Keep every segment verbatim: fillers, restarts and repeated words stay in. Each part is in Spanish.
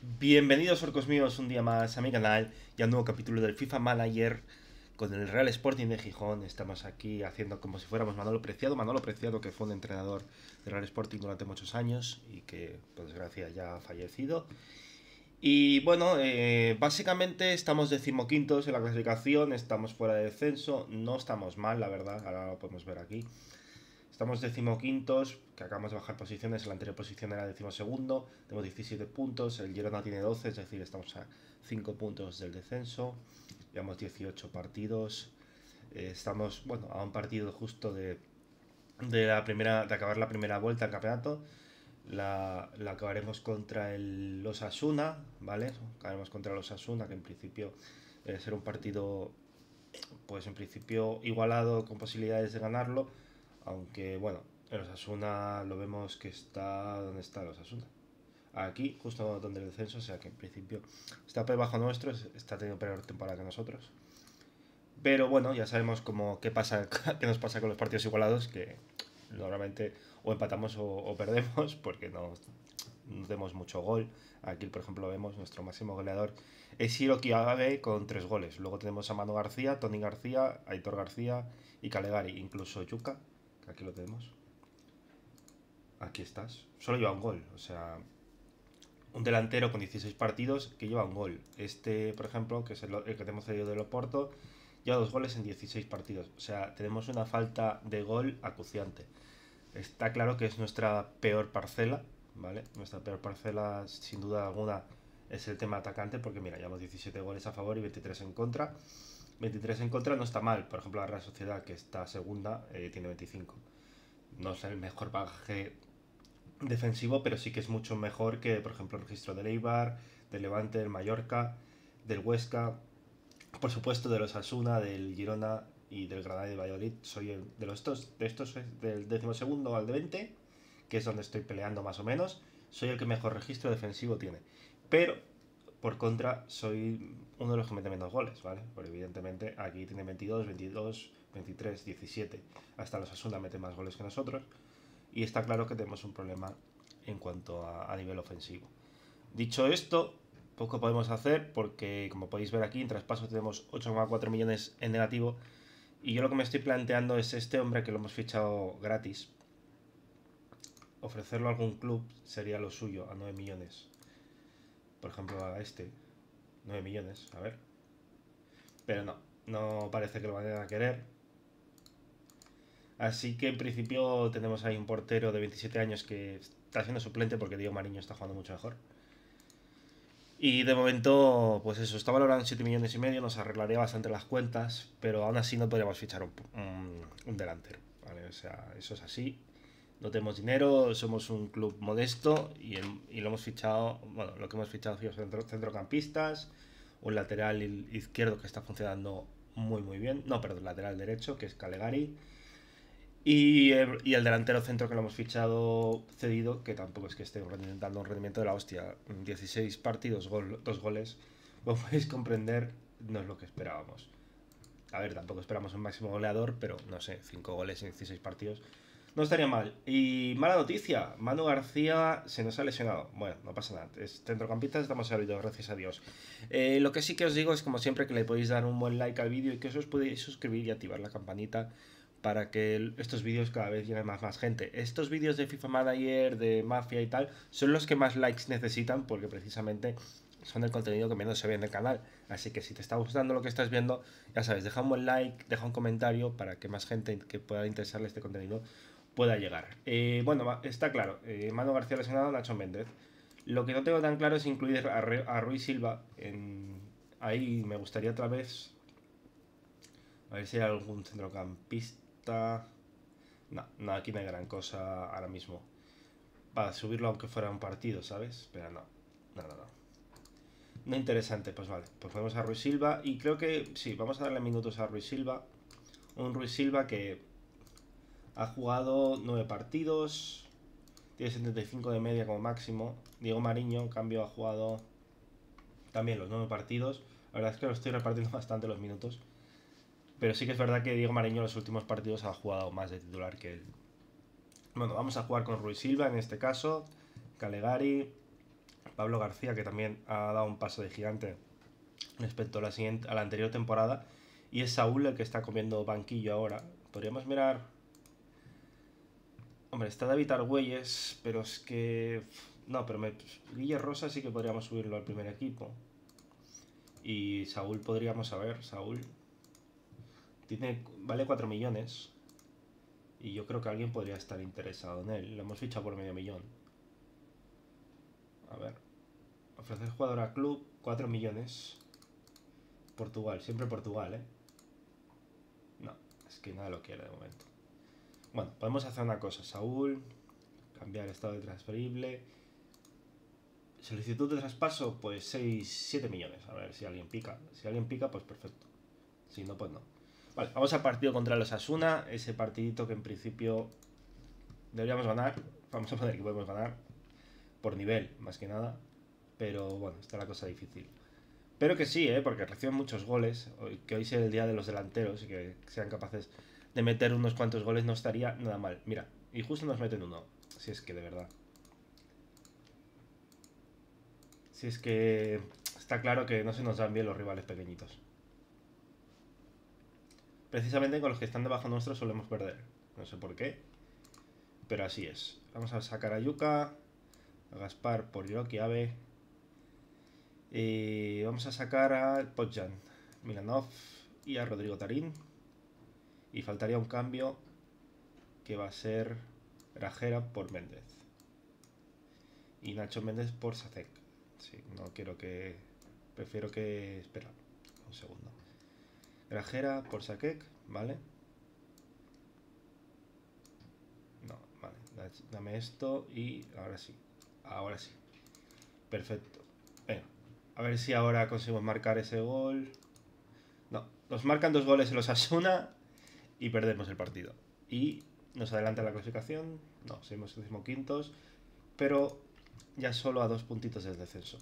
Bienvenidos, orcos míos, un día más a mi canal y a un nuevo capítulo del FIFA Manager con el Real Sporting de Gijón. Estamos aquí haciendo como si fuéramos Manolo Preciado. Manolo Preciado, que fue un entrenador del Real Sporting durante muchos años y que, por desgracia, ya ha fallecido. Y bueno, eh, básicamente estamos decimoquintos en la clasificación, estamos fuera de descenso, no estamos mal, la verdad, ahora lo podemos ver aquí. Estamos decimoquintos, que acabamos de bajar posiciones, la anterior posición era decimosegundo, tenemos diecisiete puntos, el Girona tiene doce, es decir, estamos a cinco puntos del descenso, llevamos dieciocho partidos, eh, estamos, bueno, a un partido justo de, de, la primera, de acabar la primera vuelta del campeonato, la, la acabaremos contra el Osasuna, ¿vale? Acabaremos contra el Osasuna, que en principio debe ser un partido, pues en principio igualado con posibilidades de ganarlo. Aunque, bueno, el Osasuna lo vemos que está... ¿Dónde está el Osasuna? Aquí, justo donde el descenso, o sea que en principio está por debajo nuestro, está teniendo peor temporada que nosotros. Pero bueno, ya sabemos cómo, qué, pasa, qué nos pasa con los partidos igualados, que normalmente o empatamos o, o perdemos, porque no, no demos mucho gol. Aquí, por ejemplo, vemos nuestro máximo goleador es Hiroki Agave con tres goles. Luego tenemos a Manu García, Tony García, Aitor García y Calegari, incluso Yuka. Aquí lo tenemos. Aquí estás. Solo lleva un gol. O sea, un delantero con dieciséis partidos que lleva un gol. Este, por ejemplo, que es el, el que tenemos cedido del Oporto, lleva dos goles en dieciséis partidos. O sea, tenemos una falta de gol acuciante. Está claro que es nuestra peor parcela, ¿vale? Nuestra peor parcela, sin duda alguna, es el tema atacante. Porque, mira, llevamos diecisiete goles a favor y veintitrés en contra. veintitrés en contra no está mal, por ejemplo la Real Sociedad, que está segunda, eh, tiene veinticinco. No es el mejor bagaje defensivo, pero sí que es mucho mejor que, por ejemplo, el registro del Eibar, del Levante, del Mallorca, del Huesca, por supuesto de los Osasuna, del Girona y del Granada y del Valladolid. Soy el, de los dos, de estos, del decimosegundo al de veinte, que es donde estoy peleando más o menos, soy el que mejor registro defensivo tiene, pero por contra, soy uno de los que mete menos goles, ¿vale? Porque evidentemente aquí tiene veintidós, veintidós, veintitrés, diecisiete. Hasta los Osasuna meten más goles que nosotros. Y está claro que tenemos un problema en cuanto a, a nivel ofensivo. Dicho esto, poco podemos hacer porque, como podéis ver aquí, en traspaso tenemos ocho coma cuatro millones en negativo. Y yo lo que me estoy planteando es este hombre que lo hemos fichado gratis. Ofrecerlo a algún club sería lo suyo, a nueve millones. Por ejemplo, a este, nueve millones, a ver. Pero no, no parece que lo vayan a querer. Así que en principio tenemos ahí un portero de veintisiete años que está siendo suplente porque Diego Mariño está jugando mucho mejor. Y de momento, pues eso, está valorado en siete millones y medio, nos arreglaría bastante las cuentas, pero aún así no podríamos fichar un, un, un delantero, ¿vale? O sea, eso es así. No tenemos dinero, somos un club modesto y, el, y lo hemos fichado, bueno, lo que hemos fichado son centro, centrocampistas, un lateral izquierdo que está funcionando muy muy bien, no, perdón, lateral derecho, que es Calegari, y, y el delantero centro que lo hemos fichado cedido, que tampoco es que esté dando un rendimiento de la hostia, dieciséis partidos, gol, dos goles, como podéis comprender, no es lo que esperábamos. A ver, tampoco esperamos un máximo goleador, pero no sé, cinco goles en dieciséis partidos. No estaría mal. Y mala noticia, Manu García se nos ha lesionado. Bueno, no pasa nada, es centrocampista, estamos servidos, gracias a Dios. Eh, lo que sí que os digo es, como siempre, que le podéis dar un buen like al vídeo y que os podéis suscribir y activar la campanita para que estos vídeos cada vez lleguen más, más gente. Estos vídeos de FIFA Manager, de Mafia y tal, son los que más likes necesitan porque precisamente son el contenido que menos se ve en el canal. Así que si te está gustando lo que estás viendo, ya sabes, deja un buen like, deja un comentario para que más gente que pueda interesarle este contenido pueda llegar. Eh, bueno, está claro, eh, Manu García lesionado, Nacho Méndez. Lo que no tengo tan claro es incluir a, Re, a Ruiz Silva. En... Ahí me gustaría otra vez... A ver si hay algún centrocampista... No, no, aquí no hay gran cosa ahora mismo. Para subirlo aunque fuera un partido, ¿sabes? Pero no, no, no, no. No interesante, pues vale. Pues vamos a Ruiz Silva y creo que sí, vamos a darle minutos a Ruiz Silva. Un Ruiz Silva que... ha jugado nueve partidos, tiene setenta y cinco de media como máximo. Diego Mariño, en cambio, ha jugado también los nueve partidos. La verdad es que lo estoy repartiendo bastante los minutos. Pero sí que es verdad que Diego Mariño en los últimos partidos ha jugado más de titular que él. Bueno, vamos a jugar con Ruiz Silva en este caso. Calegari, Pablo García, que también ha dado un paso de gigante respecto a la, siguiente, a la anterior temporada. Y es Saúl el que está comiendo banquillo ahora. Podríamos mirar... Hombre, está David Argüelles, pero es que... No, pero me... Guillermo Rosas sí que podríamos subirlo al primer equipo. Y Saúl podríamos saber. Saúl tiene vale cuatro millones. Y yo creo que alguien podría estar interesado en él. Lo hemos fichado por medio millón. A ver. Ofrecer jugador a club, cuatro millones. Portugal, siempre Portugal, ¿eh? No, es que nada lo quiere de momento. Bueno, podemos hacer una cosa. Saúl, cambiar el estado de transferible. Solicitud de traspaso, pues seis, siete millones. A ver si alguien pica. Si alguien pica, pues perfecto. Si no, pues no. Vale, vamos al partido contra los Osasuna. Ese partidito que en principio deberíamos ganar. Vamos a poner que podemos ganar. Por nivel, más que nada. Pero bueno, está la cosa difícil. Pero que sí, ¿eh? Porque reciben muchos goles. Que hoy sea el día de los delanteros y que sean capaces de meter unos cuantos goles no estaría nada mal. Mira, y justo nos meten uno. Si es que de verdad. Si es que está claro que no se nos dan bien los rivales pequeñitos. Precisamente con los que están debajo nuestro solemos perder. No sé por qué. Pero así es. Vamos a sacar a Yuka. A Gaspar por Hiroki Agave. Y vamos a sacar a Bojan, Milanov y a Rodrigo Tarín. Y faltaría un cambio que va a ser Grajera por Méndez. Y Nacho Méndez por Sacek. Sí, no quiero que... Prefiero que... Espera, un segundo. Grajera por Sacek, ¿vale? No, vale. Dame esto y ahora sí. Ahora sí. Perfecto. Venga, a ver si ahora conseguimos marcar ese gol. No, nos marcan dos goles en los Osasuna y perdemos el partido. Y nos adelanta la clasificación. No, seguimos decimoquintos. Pero... ya solo a dos puntitos del descenso.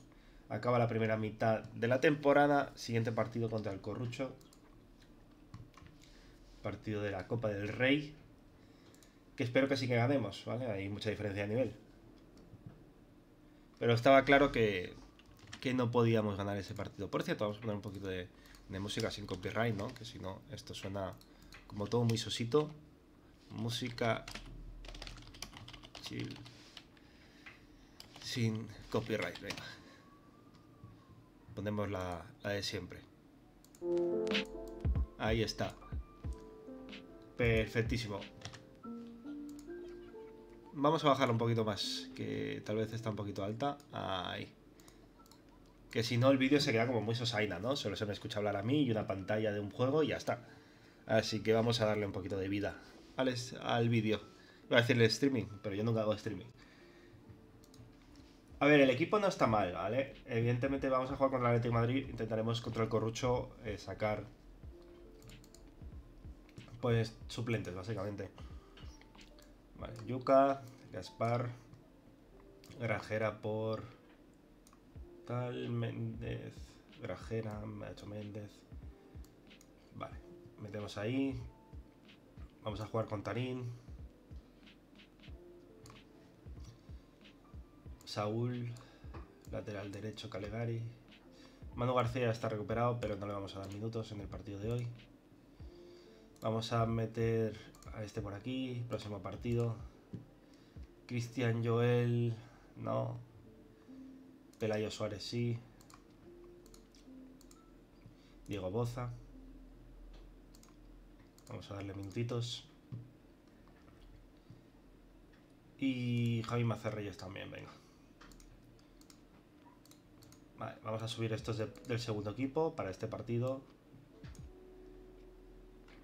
Acaba la primera mitad de la temporada. Siguiente partido contra el Corrucho. Partido de la Copa del Rey. Que espero que sí que ganemos, ¿vale? Hay mucha diferencia de nivel. Pero estaba claro que, que no podíamos ganar ese partido. Por cierto, vamos a poner un poquito de, de música sin copyright, ¿no? Que si no, esto suena como todo muy sosito. Música chill. Sin copyright, venga. Ponemos la, la de siempre. Ahí está. Perfectísimo. Vamos a bajarla un poquito más, que tal vez está un poquito alta. Ahí. Que si no el vídeo se queda como muy sosaina, ¿no? Solo se me escucha hablar a mí y una pantalla de un juego y ya está. Así que vamos a darle un poquito de vida al, al vídeo. Iba a decirle streaming, pero yo nunca hago streaming. A ver, el equipo no está mal, ¿vale? Evidentemente vamos a jugar contra el Atlético de Madrid. Intentaremos contra el Corrucho eh, sacar pues suplentes, básicamente. Vale, Yuka, Gaspar, Grajera por tal, Méndez, Grajera, Nacho Méndez. Vale, metemos ahí. Vamos a jugar con Tarín, Saúl, lateral derecho Calegari. Manu García está recuperado, pero no le vamos a dar minutos en el partido de hoy. Vamos a meter a este por aquí, próximo partido. Cristian Joel, no. Pelayo Suárez, sí. Diego Boza. Vamos a darle minutitos. Y Javi Mazarreyes también, venga. Vale, vamos a subir estos de, del segundo equipo para este partido.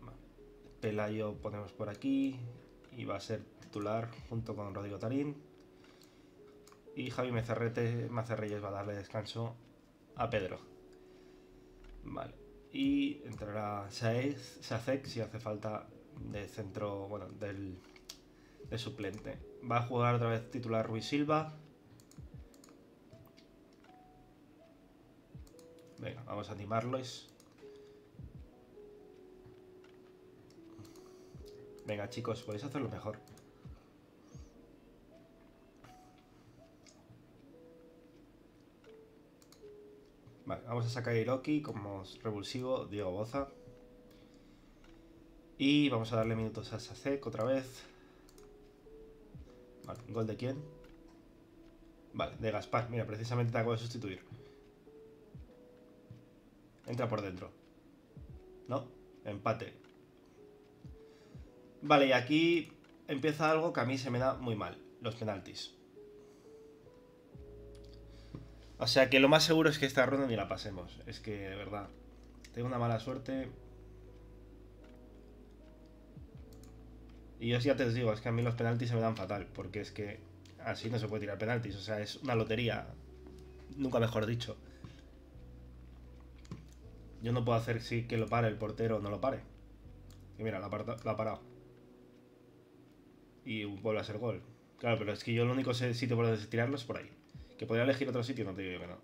Vale. Pelayo ponemos por aquí y va a ser titular junto con Rodrigo Tarín. Y Javi Mazarrete, Mazarreyes va a darle descanso a Pedro. Vale, y entrará Sacek si hace falta de centro, bueno, del de suplente. Va a jugar otra vez titular Ruiz Silva. Venga, vamos a animarlos. Venga, chicos, podéis hacerlo mejor. Vale, vamos a sacar a Hiroki como revulsivo, Diego Boza. Y vamos a darle minutos a Sacek otra vez. Vale, ¿gol de quién? Vale, de Gaspar. Mira, precisamente te acabo de sustituir. Entra por dentro. ¿No? Empate. Vale, y aquí empieza algo que a mí se me da muy mal. Los penaltis. O sea que lo más seguro es que esta ronda ni la pasemos. Es que, de verdad, tengo una mala suerte. Y yo ya te os digo, es que a mí los penaltis se me dan fatal. Porque es que así no se puede tirar penaltis. O sea, es una lotería. Nunca mejor dicho. Yo no puedo hacer si que lo pare el portero o no lo pare. Y mira, lo ha parado. Y vuelve a ser gol. Claro, pero es que yo el único sitio por donde tirarlo es por ahí. Que podría elegir otro sitio, no te digo yo que no.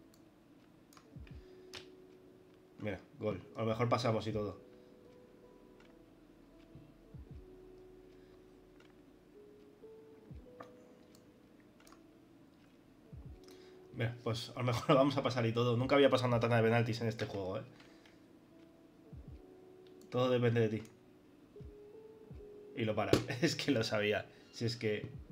Mira, gol. A lo mejor pasamos y todo. Mira, pues a lo mejor vamos a pasar y todo. Nunca había pasado una tanda de penaltis en este juego, ¿eh? Todo depende de ti. Y lo para. Es que lo sabía. Si es que...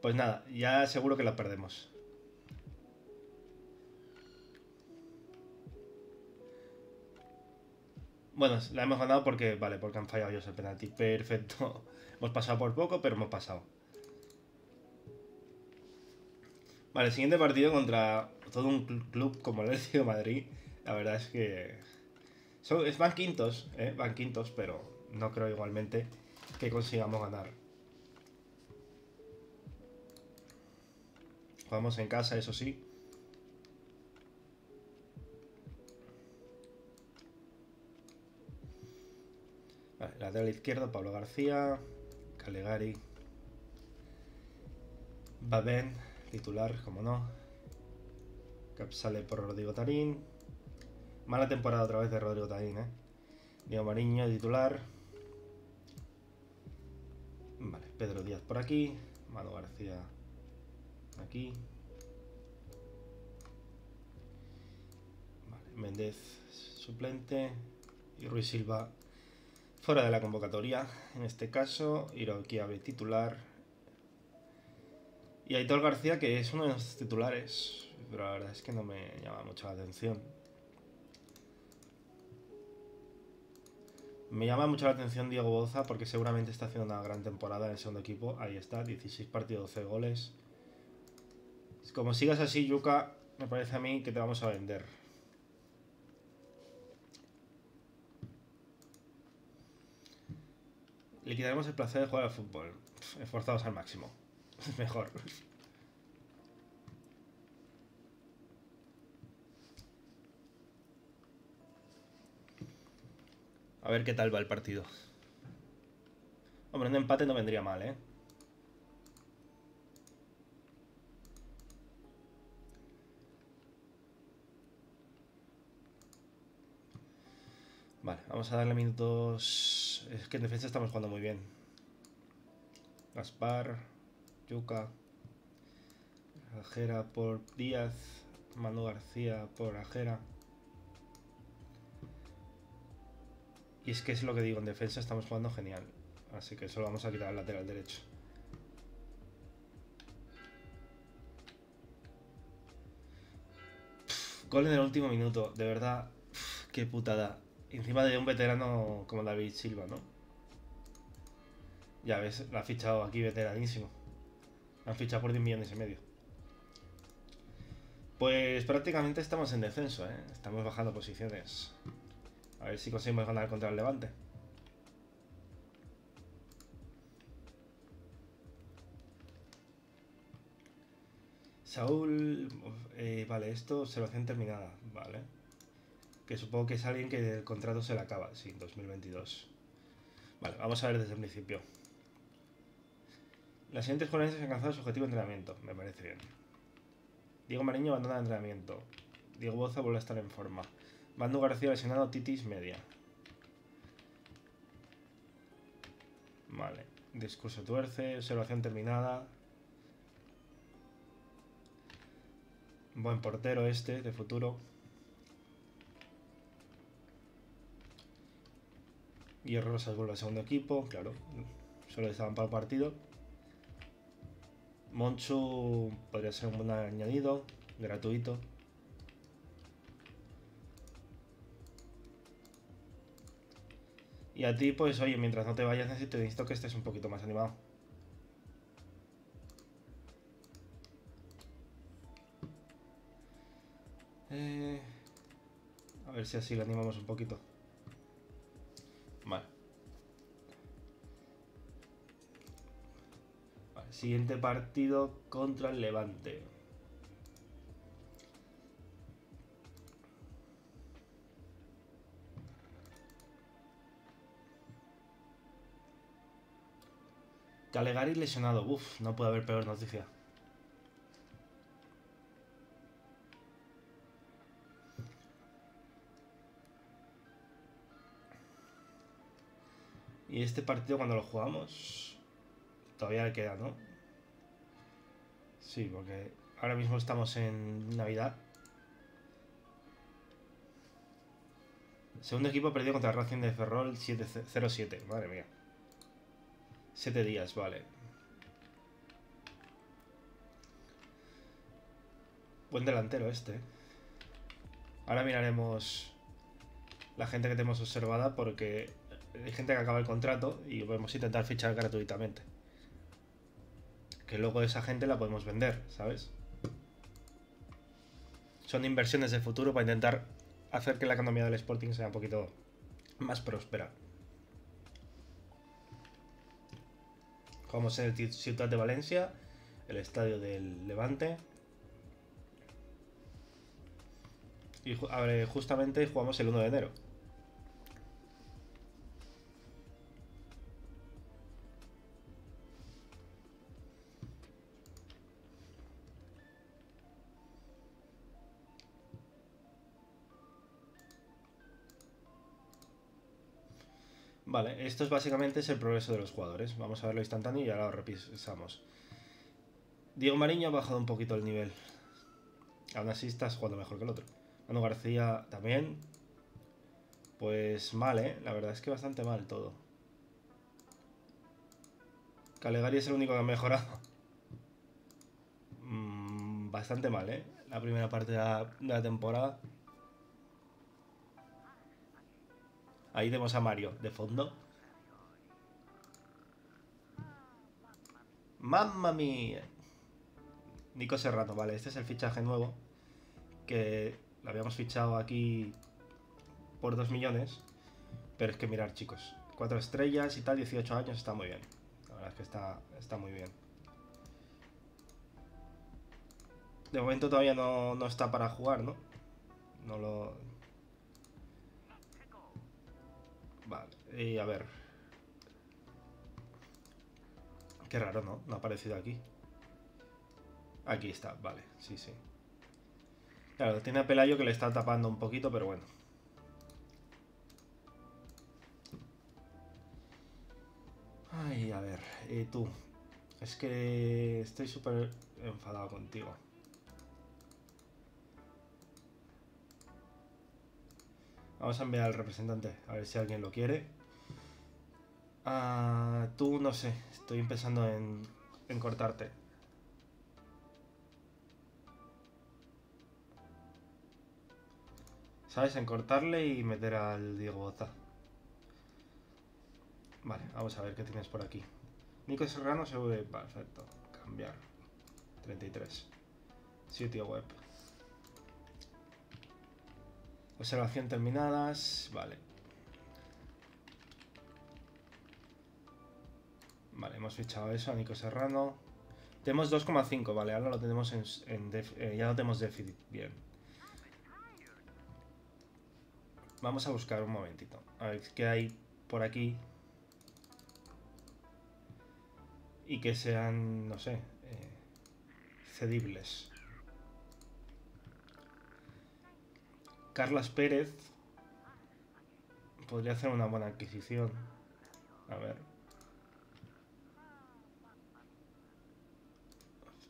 Pues nada, ya seguro que la perdemos. Bueno, la hemos ganado porque... Vale, porque han fallado ellos el penalti. Perfecto. Hemos pasado por poco, pero hemos pasado. Vale, el siguiente partido contra todo un club como el Atlético de Madrid. La verdad es que... Son, es, van quintos, ¿eh? Van quintos, pero no creo igualmente que consigamos ganar. Jugamos en casa, eso sí. Vale, lateral izquierdo, Pablo García. Calegari. Baben. Titular, como no. Capsale por Rodrigo Tarín. Mala temporada otra vez de Rodrigo Tarín, ¿eh? Diego Mariño, titular. Vale, Pedro Díaz por aquí. Manu García aquí. Vale, Méndez, suplente. Y Ruiz Silva fuera de la convocatoria. En este caso, Hiroki Agave, titular. Y Aitor García, que es uno de los titulares, pero la verdad es que no me llama mucho la atención. Me llama mucho la atención Diego Boza, porque seguramente está haciendo una gran temporada en el segundo equipo. Ahí está, dieciséis partidos, doce goles. Como sigas así, Yuka, me parece a mí que te vamos a vender. Le quitaremos el placer de jugar al fútbol. Esforzados al máximo. Mejor. A ver qué tal va el partido. Hombre, un empate no vendría mal, ¿eh? Vale, vamos a darle minutos... Es que en defensa estamos jugando muy bien. Gaspar... Yuka, Grajera por Díaz, Manu García por Grajera. Y es que es lo que digo, en defensa estamos jugando genial. Así que solo vamos a quitar el lateral derecho. Pff, gol en el último minuto, de verdad, pff, qué putada. Encima de un veterano como David Silva, ¿no? Ya ves, lo ha fichado aquí veteranísimo. Han fichado por diez millones y medio. Pues prácticamente estamos en descenso, ¿eh? Estamos bajando posiciones. A ver si conseguimos ganar contra el Levante. Saúl... Eh, vale, esto observación terminada, vale. Que supongo que es alguien que el contrato se le acaba, sí, dos mil veintidós. Vale, vamos a ver desde el principio. Las siguientes jornadas han alcanzado su objetivo de entrenamiento. Me parece bien. Diego Mariño abandona el entrenamiento. Diego Boza vuelve a estar en forma. Manu García lesionado, titis media. Vale. Discurso tuerce, observación terminada. Buen portero este, de futuro. Guillermo Rosas vuelve al segundo equipo, claro. Solo estaban para el partido. Monchu podría ser un buen añadido, gratuito. Y a ti, pues, oye, mientras no te vayas, necesito que estés un poquito más animado. Eh, a ver si así lo animamos un poquito. Vale. Vale, siguiente partido contra el Levante. Calegari lesionado. Uf, no puede haber peor noticia. Y este partido cuando lo jugamos todavía le queda, ¿no? Sí, porque ahora mismo estamos en Navidad. Segundo equipo perdido contra Racing de Ferrol siete cero siete. Madre mía. Siete días, vale. Buen delantero este. Ahora miraremos la gente que tenemos observada porque hay gente que acaba el contrato y podemos intentar fichar gratuitamente. Que luego esa gente la podemos vender, ¿sabes? Son inversiones de futuro para intentar hacer que la economía del Sporting sea un poquito más próspera. Vamos en el Ciutat de Valencia, el estadio del Levante. Y a ver, justamente jugamos el uno de enero. Vale, esto es básicamente es el progreso de los jugadores. Vamos a verlo instantáneo y ahora lo repisamos. Diego Mariño ha bajado un poquito el nivel. Aún así estás jugando mejor que el otro. Manu García también. Pues mal, ¿eh? La verdad es que bastante mal todo. Calegari es el único que ha mejorado. Mm, bastante mal, ¿eh? La primera parte de la, de la temporada. Ahí vemos a Mario, de fondo. ¡Mamma mía! Nico Serrano, vale, este es el fichaje nuevo. Que lo habíamos fichado aquí por dos millones. Pero es que mirar, chicos. cuatro estrellas y tal, dieciocho años, está muy bien. La verdad es que está, está muy bien. De momento todavía no, no está para jugar, ¿no? No lo... Vale, y a ver. Qué raro, ¿no? No ha aparecido aquí. Aquí está, vale, sí, sí. Claro, tiene a Pelayo que le está tapando un poquito, pero bueno. Ay, a ver, eh, tú. Es que estoy súper enfadado contigo. Vamos a enviar al representante, a ver si alguien lo quiere. Ah, tú no sé, estoy empezando en, en cortarte. ¿Sabes? En cortarle y meter al Diego Boza. Vale, vamos a ver qué tienes por aquí. Nico Serrano se ve perfecto. Cambiar. treinta y tres. Sitio web. Observación terminadas, vale. Vale, hemos fichado eso a Nico Serrano. Tenemos dos coma cinco, vale, ahora lo tenemos en, en def, eh, ya no tenemos déficit, bien. Vamos a buscar un momentito, a ver qué hay por aquí. Y que sean, no sé, eh, cedibles. Carles Pérez podría hacer una buena adquisición. A ver.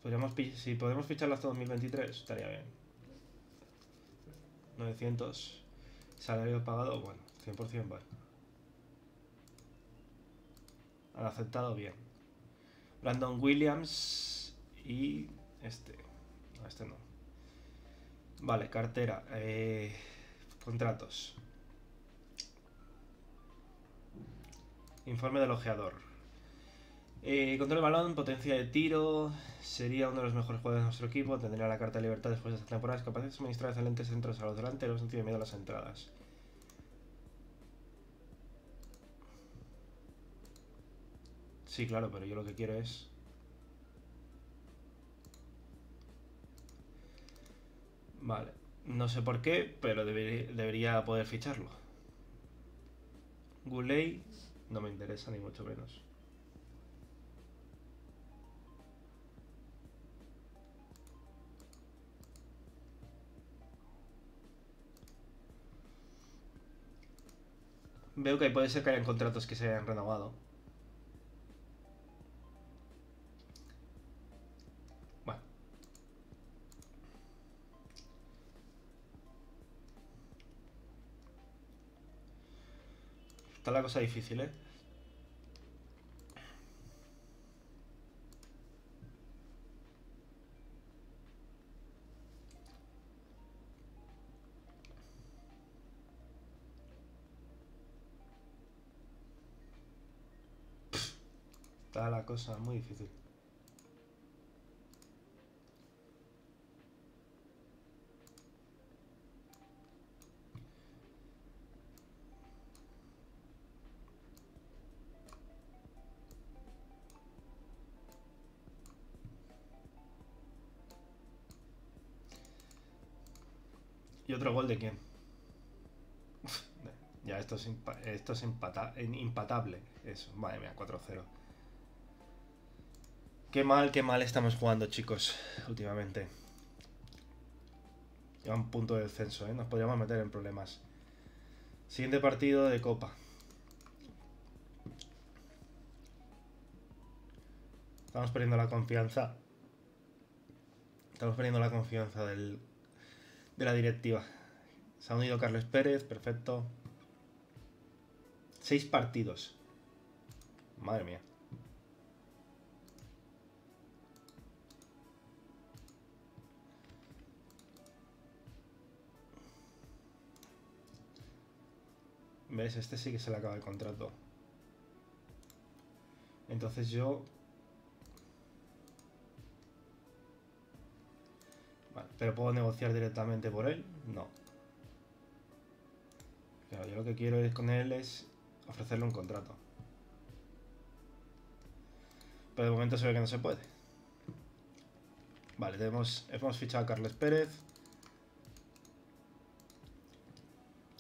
Podríamos, si podemos ficharlo hasta dos mil veintitrés, estaría bien. novecientos salario pagado, bueno, cien por cien vale. Han aceptado bien. Brandon Williams y este. No, este no. Vale, cartera. Eh, contratos. Informe del ojeador. Eh, control de balón, potencia de tiro. Sería uno de los mejores jugadores de nuestro equipo. Tendría la carta de libertad después de esta temporada. Es capaz de suministrar excelentes centros a los delanteros. No tiene miedo a las entradas. Sí, claro, pero yo lo que quiero es... Vale, no sé por qué, pero deber, debería poder ficharlo. Guley no me interesa, ni mucho menos. Veo que puede ser que hayan contratos que se hayan renovado. Está la cosa difícil, ¿eh? Está la cosa muy difícil. ¿Otro gol de quién? Ya, esto es, esto es empata, impatable. Eso, madre mía, cuatro cero. Qué mal, qué mal estamos jugando, chicos, últimamente. Lleva un punto de descenso, ¿eh? Nos podríamos meter en problemas. Siguiente partido de Copa. Estamos perdiendo la confianza. Estamos perdiendo la confianza del... de la directiva. Se ha unido Carles Pérez, perfecto. Seis partidos. Madre mía. ¿Ves? Este sí que se le acaba el contrato. Entonces yo... Vale, pero ¿puedo negociar directamente por él? No. Claro, yo lo que quiero es con él es ofrecerle un contrato. Pero de momento se ve que no se puede. Vale, tenemos, hemos fichado a Carles Pérez.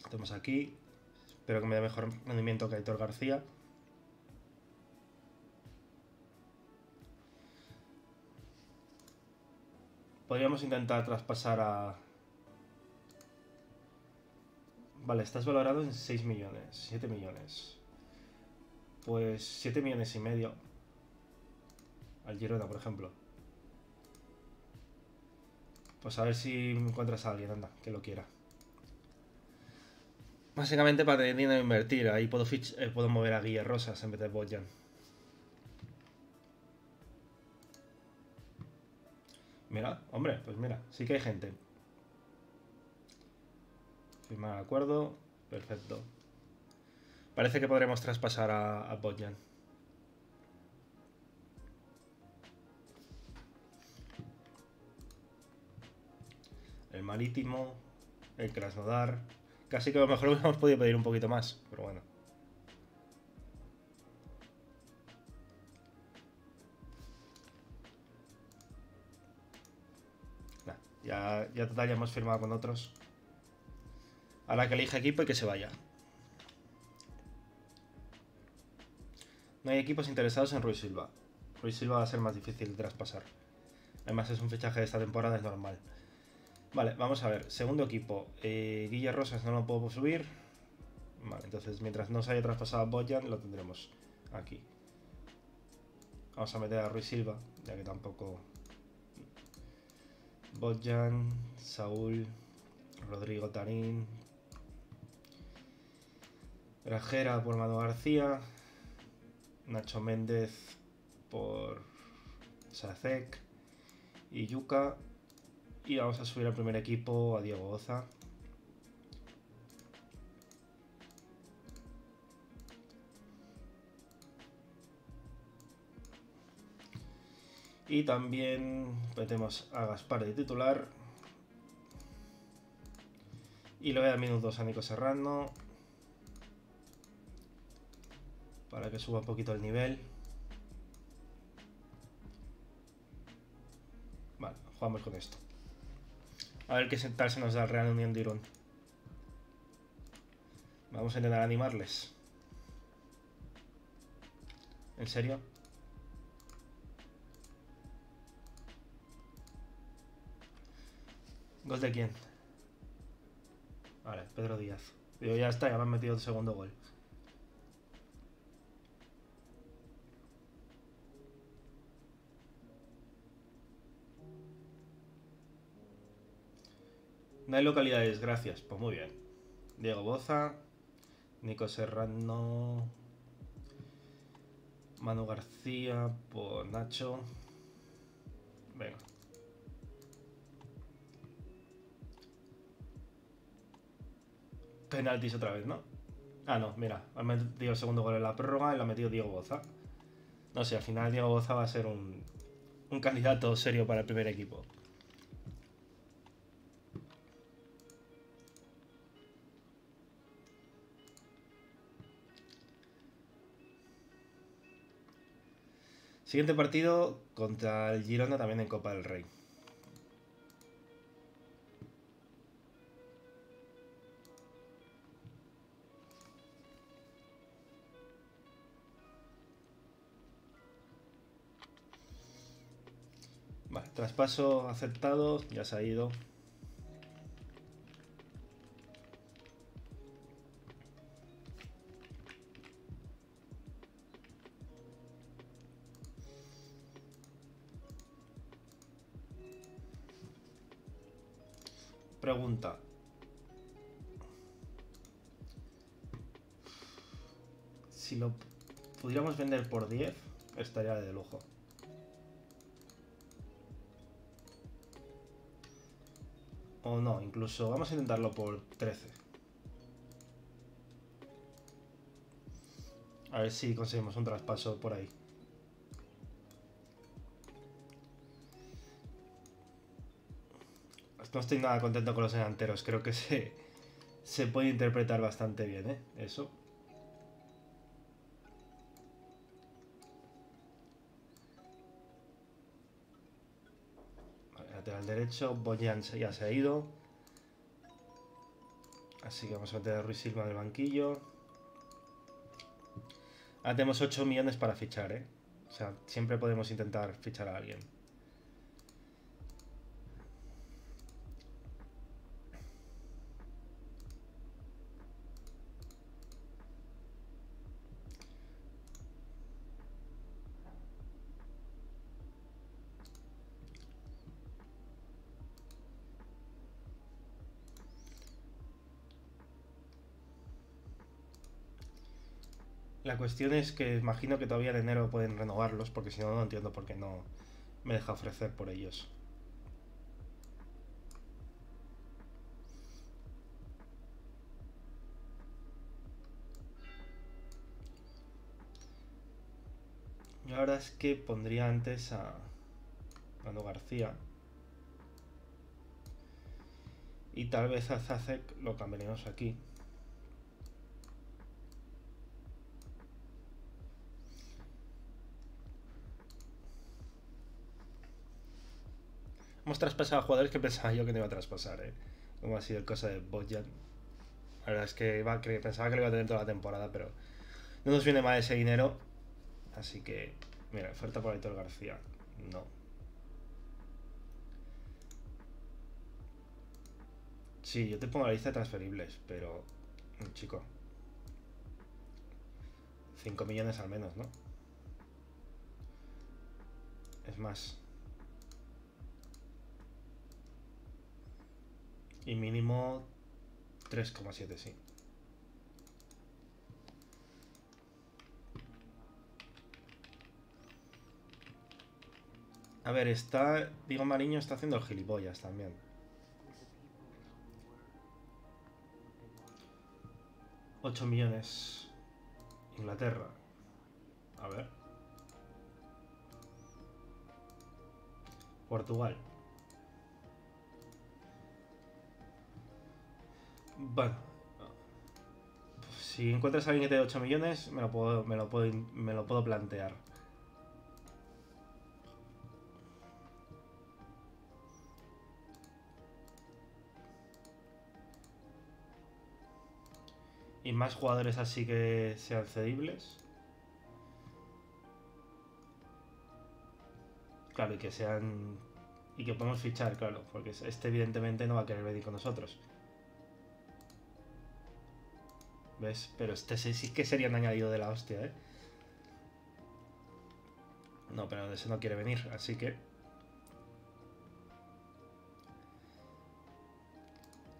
Tenemos aquí. Espero que me dé mejor rendimiento que Aitor García. Podríamos intentar traspasar a... Vale, estás valorado en seis millones, siete millones. Pues siete millones y medio. Al Girona, por ejemplo. Pues a ver si encuentras a alguien, anda, que lo quiera. Básicamente para tener dinero a invertir. Ahí puedo, fich eh, puedo mover a Guillermo Rosas en vez de Bojan. Mira, hombre, pues mira, sí que hay gente. Firmar el acuerdo, perfecto. Parece que podremos traspasar a, a Bojan. El Marítimo, el Krasnodar. Casi que a lo mejor hubiéramos podido pedir un poquito más, pero bueno. Ya, ya total, ya hemos firmado con otros. Ahora que elija equipo y que se vaya. No hay equipos interesados en Ruiz Silva. Ruiz Silva va a ser más difícil de traspasar. Además es un fichaje de esta temporada, es normal. Vale, vamos a ver. Segundo equipo. Eh, Guillermo Rosas no lo puedo subir. Vale, entonces mientras no se haya traspasado a Bojan lo tendremos aquí. Vamos a meter a Ruiz Silva, ya que tampoco... Bojan, Saúl, Rodrigo Tarín. Grajera por Manu García. Nacho Méndez por Sacek y Yuka. Y vamos a subir al primer equipo a Diego Boza. Y también metemos a Gaspar de titular. Y le voy a dar minutos a Nico Serrano, para que suba un poquito el nivel. Vale, jugamos con esto. A ver qué tal se nos da el Real Unión de Irún. Vamos a intentar animarles. ¿En serio? ¿Gol de quién? Vale, Pedro Díaz. Digo, ya está, ya me han metido el segundo gol. No hay localidades, gracias. Pues muy bien. Diego Boza, Nico Serrano, Manu García por Nacho. Venga. Penaltis otra vez, ¿no? Ah, no, mira. Ha metido el segundo gol en la prórroga y lo ha metido Diego Boza. No sé, al final Diego Boza va a ser un, un candidato serio para el primer equipo. Siguiente partido contra el Girona, también en Copa del Rey. Vale, traspaso aceptado, ya se ha ido. Pregunta. Si lo pudiéramos vender por diez, estaría de lujo. O no, incluso vamos a intentarlo por trece. A ver si conseguimos un traspaso por ahí. No estoy nada contento con los delanteros, creo que se, se puede interpretar bastante bien, ¿eh? Eso. Vale, lateral derecho, Bojan ya se ha ido. Así que vamos a meter a Ruiz Silva en el banquillo. Ahora tenemos ocho millones para fichar, ¿eh? O sea, siempre podemos intentar fichar a alguien. La cuestión es que imagino que todavía en enero pueden renovarlos, porque si no, no entiendo por qué no me deja ofrecer por ellos. Yo la verdad es que pondría antes a Manu García. Y tal vez a Sacek lo cambiaremos aquí. Hemos traspasado a jugadores que pensaba yo que no iba a traspasar, ¿eh? Como ha sido el cosa de Bojan. La verdad es que, iba, que pensaba que lo iba a tener toda la temporada, pero no nos viene mal ese dinero. Así que, mira, oferta por Aitor García. No. Sí, yo te pongo la lista de transferibles, pero... Chico. cinco millones al menos, ¿no? Es más... Y mínimo tres coma siete, sí. A ver, está... Diego Mariño está haciendo el gilipollas también. ocho millones. Inglaterra. A ver. Portugal. Bueno. Si encuentras a alguien que te dé ocho millones, me lo puedo, me lo puedo, me lo puedo plantear. Y más jugadores así que sean cedibles. Claro, y que sean... Y que podemos fichar, claro. Porque este evidentemente no va a querer venir con nosotros. ¿Ves? Pero este sí que sería un añadido de la hostia, ¿eh? No, pero ese no quiere venir, así que...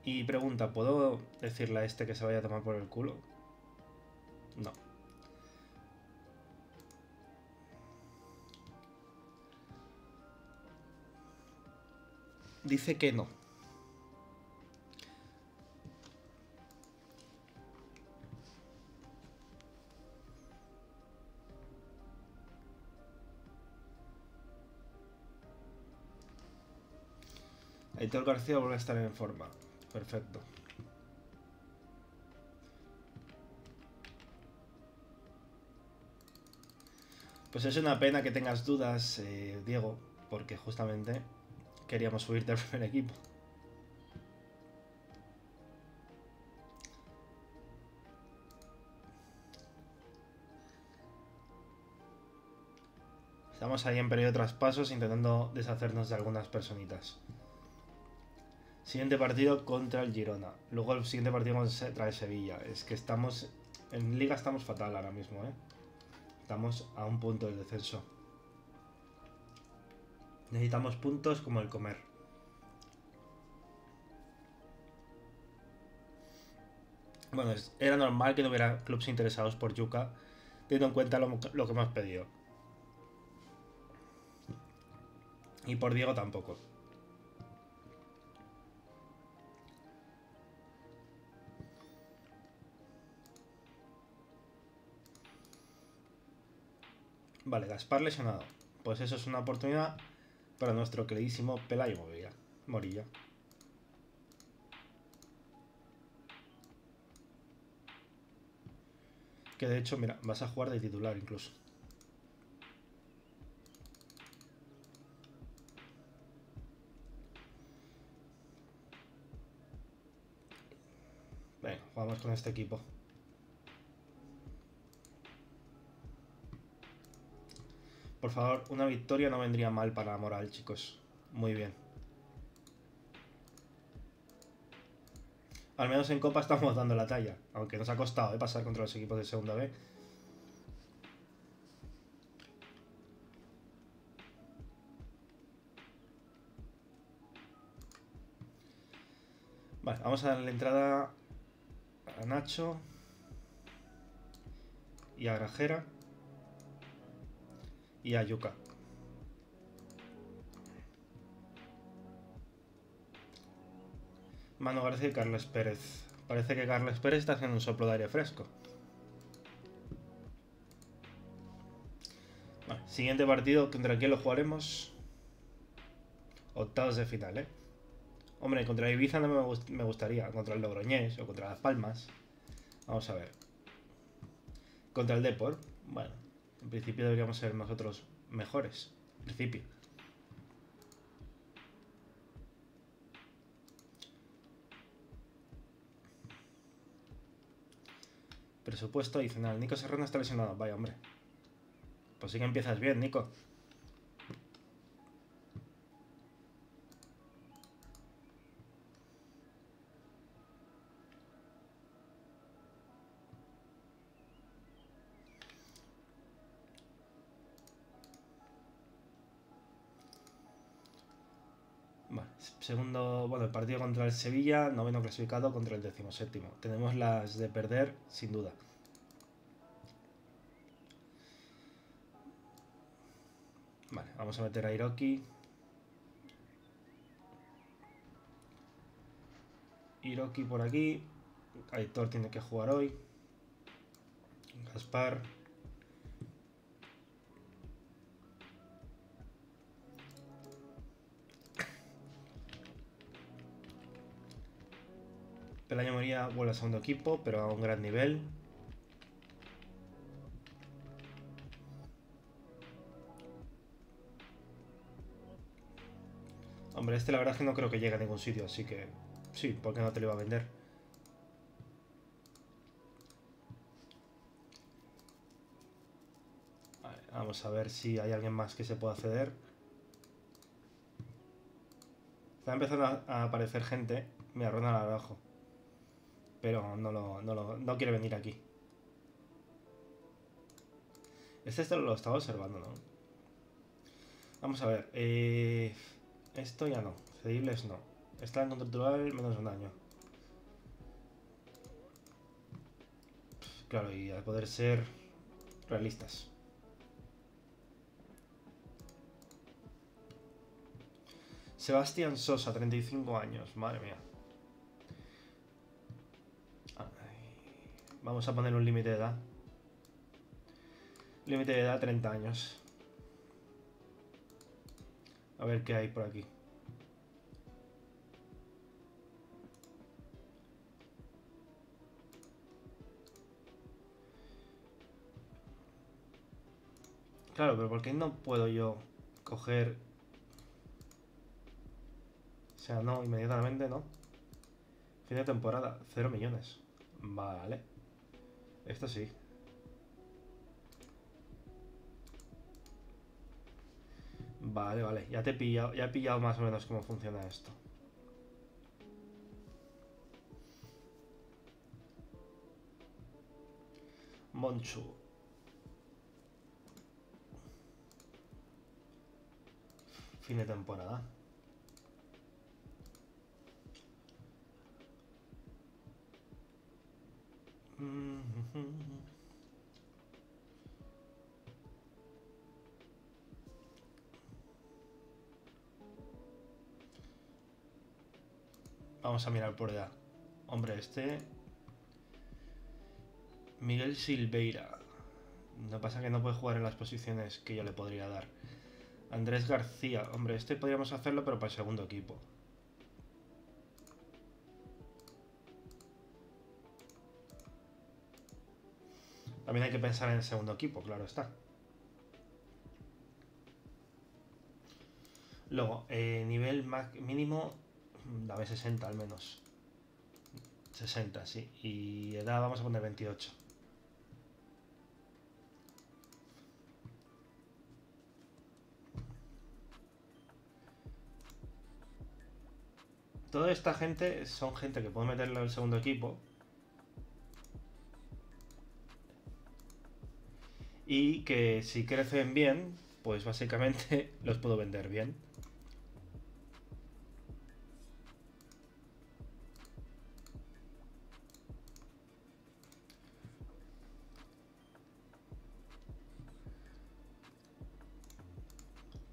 Y pregunta, ¿puedo decirle a este que se vaya a tomar por el culo? No. Dice que no. Aitor García vuelve a estar en forma. Perfecto. Pues es una pena que tengas dudas, eh, Diego, porque justamente queríamos subirte al primer equipo. Estamos ahí en periodo de traspasos intentando deshacernos de algunas personitas. Siguiente partido contra el Girona. Luego el siguiente partido contra el Sevilla. Es que estamos... En Liga estamos fatal ahora mismo, ¿eh? Estamos a un punto del descenso. Necesitamos puntos como el comer. Bueno, era normal que no hubiera clubs interesados por Yuka, teniendo en cuenta lo, lo que hemos pedido. Y por Diego tampoco. Vale, Gaspar lesionado. Pues eso es una oportunidad para nuestro queridísimo Pelayo Morilla. Que de hecho, mira, vas a jugar de titular incluso. Venga, jugamos con este equipo. Por favor, una victoria no vendría mal para la moral, chicos. Muy bien. Al menos en Copa estamos dando la talla. Aunque nos ha costado, ¿eh?, pasar contra los equipos de segunda B. Vale, vamos a darle entrada a Nacho. Y a Grajera. Y a Yuka. Manu García y Carles Pérez. Parece que Carles Pérez está haciendo un soplo de aire fresco. Bueno, siguiente partido, ¿contra quién lo jugaremos? Octavos de final, ¿eh? Hombre, contra Ibiza no me, gust me gustaría. Contra el Logroñés o contra Las Palmas. Vamos a ver. Contra el Depor, bueno. En principio deberíamos ser nosotros mejores. En principio. Presupuesto adicional. Nico Serrano está lesionado. Vaya, hombre. Pues sí que empiezas bien, Nico. Segundo, bueno, el partido contra el Sevilla, noveno clasificado contra el decimoséptimo. Tenemos las de perder, sin duda. Vale, vamos a meter a Hiroki. Hiroki por aquí. Aitor tiene que jugar hoy. Gaspar. Pelayo María vuelve al segundo equipo, pero a un gran nivel. Hombre, este la verdad es que no creo que llegue a ningún sitio, así que sí, ¿por qué no te lo iba a vender? Vale, vamos a ver si hay alguien más que se pueda ceder. Está empezando a aparecer gente. Mira, Ronald abajo. Pero no, lo, no, lo, no quiere venir aquí. Este, este lo estaba observando, ¿no? Vamos a ver. Eh, esto ya no. Cedibles no. Está en contractual menos un año. Claro, y al poder ser realistas. Sebastián Sosa, treinta y cinco años. Madre mía. Vamos a poner un límite de edad. Límite de edad, treinta años. A ver qué hay por aquí. Claro, pero ¿por qué no puedo yo coger? O sea, no, inmediatamente no. Fin de temporada, cero millones. Vale. Esto sí. Vale, vale. Ya te he pillado, ya he pillado más o menos cómo funciona esto. Monchu. Fin de temporada. Vamos a mirar por edad. Hombre, este Miguel Silveira. Lo que pasa es que no puede jugar en las posiciones que yo le podría dar. Andrés García. Hombre, este podríamos hacerlo, pero para el segundo equipo. También hay que pensar en el segundo equipo, claro está. Luego, eh, nivel mínimo, dame sesenta al menos. sesenta, sí. Y edad vamos a poner veintiocho. Toda esta gente son gente que puedo meterlo en el segundo equipo. Y que si crecen bien, pues básicamente los puedo vender bien.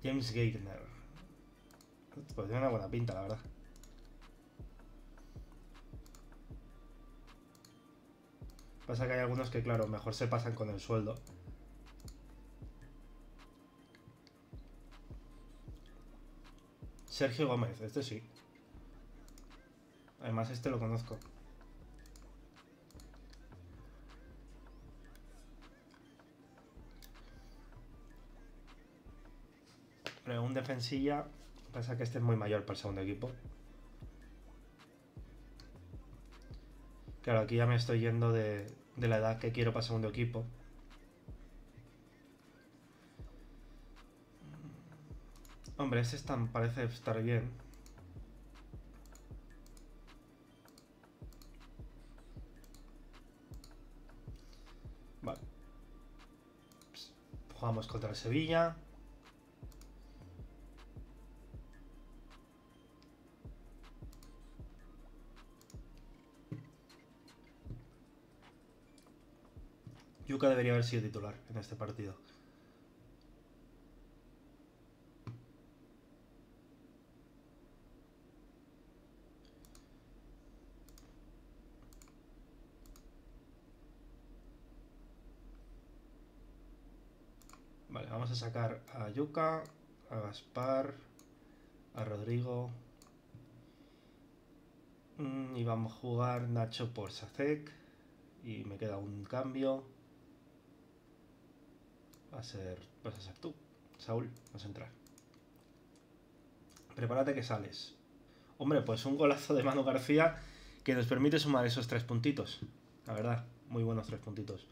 James Gaitner. Pues tiene una buena pinta, la verdad. Pasa que hay algunos que, claro, mejor se pasan con el sueldo. Sergio Gómez, este sí. Además, este lo conozco. Pero un defensilla, pasa que este es muy mayor para el segundo equipo. Claro, aquí ya me estoy yendo de, de la edad que quiero para el segundo equipo. Hombre, ese está, parece estar bien. Vale. Pues, jugamos contra el Sevilla. Yuka debería haber sido titular en este partido. Vale, vamos a sacar a Yuka, a Gaspar, a Rodrigo. Y vamos a jugar Nacho por Sacek. Y me queda un cambio. Va a ser, vas a ser tú, Saúl, vas a entrar. Prepárate que sales. Hombre, pues un golazo de Manu García que nos permite sumar esos tres puntitos. La verdad, muy buenos tres puntitos.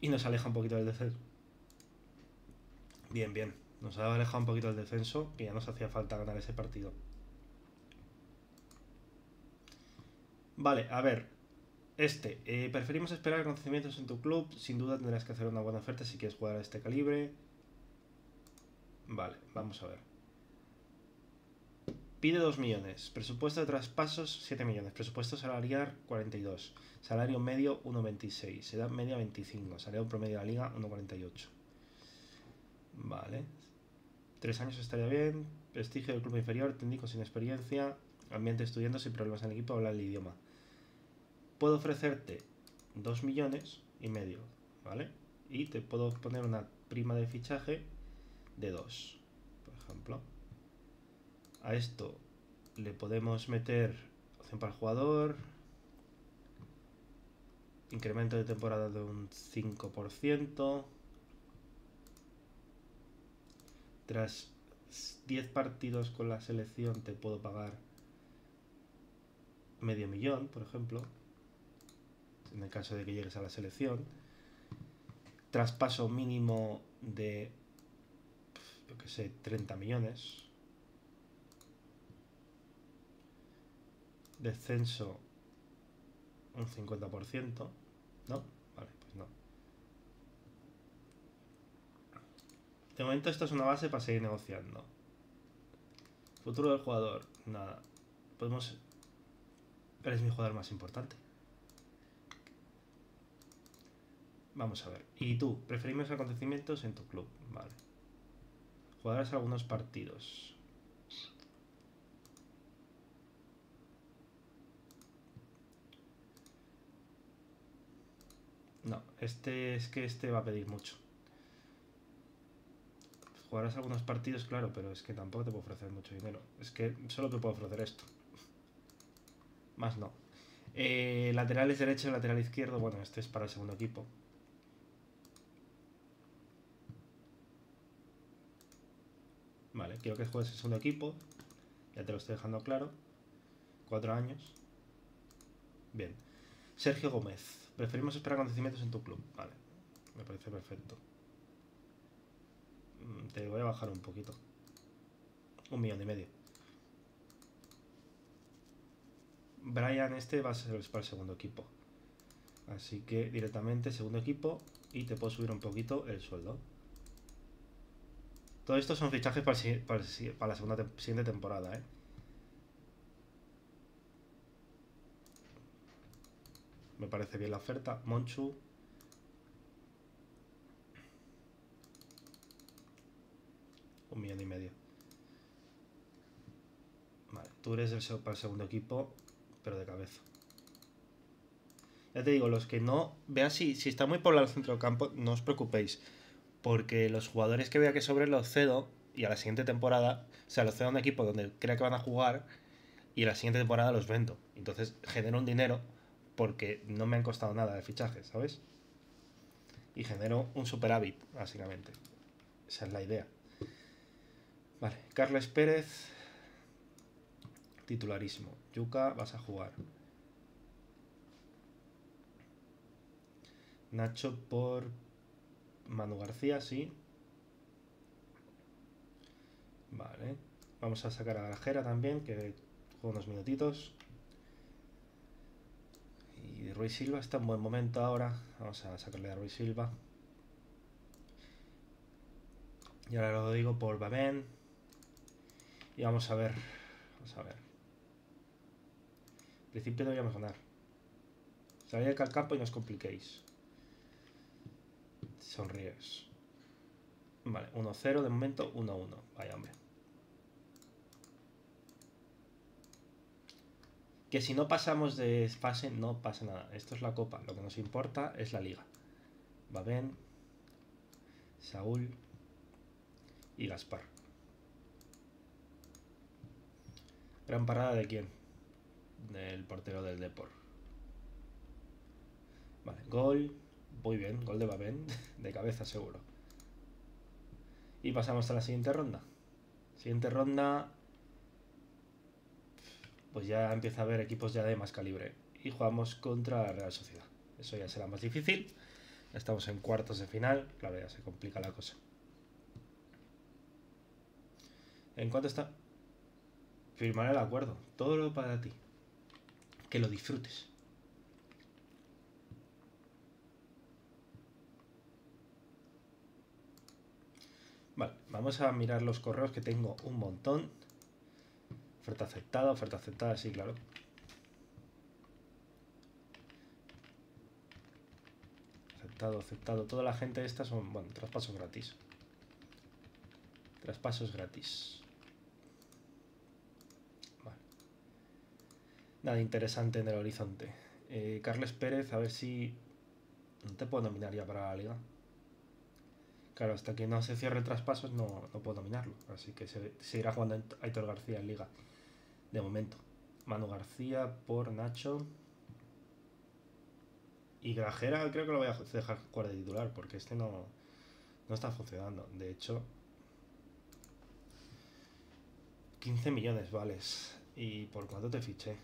Y nos aleja un poquito del descenso. Bien, bien. Nos ha alejado un poquito del descenso, que ya nos hacía falta ganar ese partido. Vale, a ver, este, eh, preferimos esperar acontecimientos en tu club, sin duda tendrás que hacer una buena oferta si quieres jugar a este calibre. Vale, vamos a ver. Pide dos millones, presupuesto de traspasos siete millones, presupuesto salarial cuarenta y dos, salario medio uno coma veintiséis, edad media veinticinco, salario promedio de la liga uno coma cuarenta y ocho. Vale, tres años estaría bien, prestigio del club inferior, técnico sin experiencia, ambiente estudiando sin problemas en el equipo, habla el idioma. Puedo ofrecerte dos millones y medio, ¿vale? Y te puedo poner una prima de fichaje de dos, por ejemplo. A esto le podemos meter opción para el jugador, incremento de temporada de un cinco por ciento, tras diez partidos con la selección te puedo pagar medio millón, por ejemplo. En el caso de que llegues a la selección, traspaso mínimo de, yo que sé, treinta millones. Descenso un cincuenta por ciento. ¿No? Vale, pues no. De momento esto es una base para seguir negociando. Futuro del jugador, nada. Podemos... Eres mi jugador más importante. Vamos a ver. Y tú, preferimos acontecimientos en tu club. Vale. Jugarás algunos partidos. No, este es que este va a pedir mucho. Jugarás algunos partidos, claro, pero es que tampoco te puedo ofrecer mucho dinero. Es que solo te puedo ofrecer esto. Más no. Eh, laterales derecho, lateral izquierdo. Bueno, este es para el segundo equipo. Vale, quiero que juegues el segundo equipo. Ya te lo estoy dejando claro. Cuatro años. Bien. Sergio Gómez. Preferimos esperar acontecimientos en tu club. Vale. Me parece perfecto. Te voy a bajar un poquito. Un millón y medio. Brian este va a ser para el segundo equipo. Así que directamente segundo equipo y te puedo subir un poquito el sueldo. Todo esto son fichajes para, el, para, el, para la segunda te siguiente temporada, ¿eh? Me parece bien la oferta. Monchu. Un millón y medio. Vale, tú eres el, para el segundo equipo... Pero de cabeza. Ya te digo, los que no... Vean si, si está muy poblado el centro del campo, no os preocupéis. Porque los jugadores que vea que sobre los cedo y a la siguiente temporada... O sea, los cedo a un equipo donde crea que van a jugar y a la siguiente temporada los vendo. Entonces genero un dinero porque no me han costado nada de fichaje, ¿sabes? Y genero un superávit, básicamente. Esa es la idea. Vale, Carles Pérez... Titularismo. Yuka, vas a jugar. Nacho por Manu García, sí. Vale. Vamos a sacar a Grajera también, que juega unos minutitos. Y Ruiz Silva está en buen momento ahora. Vamos a sacarle a Ruiz Silva. Y ahora lo digo por Babén. Y vamos a ver. Vamos a ver. Al principio deberíamos ganar. Salid acá al campo y no os compliquéis. Sonríes. Vale, uno cero de momento, uno uno. Vaya, hombre. Que si no pasamos de fase, no pasa nada. Esto es la Copa. Lo que nos importa es la Liga. Va bien. Saúl. Y Gaspar. Gran parada de quién? Del portero del Depor. Vale, gol. Muy bien, gol de Babén, de cabeza seguro. Y pasamos a la siguiente ronda. Siguiente ronda, pues ya empieza a haber equipos ya de más calibre. Y jugamos contra la Real Sociedad. Eso ya será más difícil. Estamos en cuartos de final. Claro, ya se complica la cosa. ¿En cuánto está? Firmaré el acuerdo. Todo lo para ti. Que lo disfrutes. Vale, vamos a mirar los correos que tengo un montón. Oferta aceptada, oferta aceptada, sí, claro. Aceptado, aceptado. Toda la gente esta son, bueno, traspasos gratis. Traspasos gratis. Vale. Nada interesante en el horizonte. Eh, Carles Pérez, a ver si... No te puedo nominar ya para la liga. Claro, hasta que no se cierre traspasos no, no puedo nominarlo. Así que se, se irá jugando Aitor García en Liga. De momento. Manu García por Nacho. Y Grajera creo que lo voy a dejar jugar de titular. Porque este no, no está funcionando. De hecho... quince millones, vale. ¿Y por cuánto te fiché?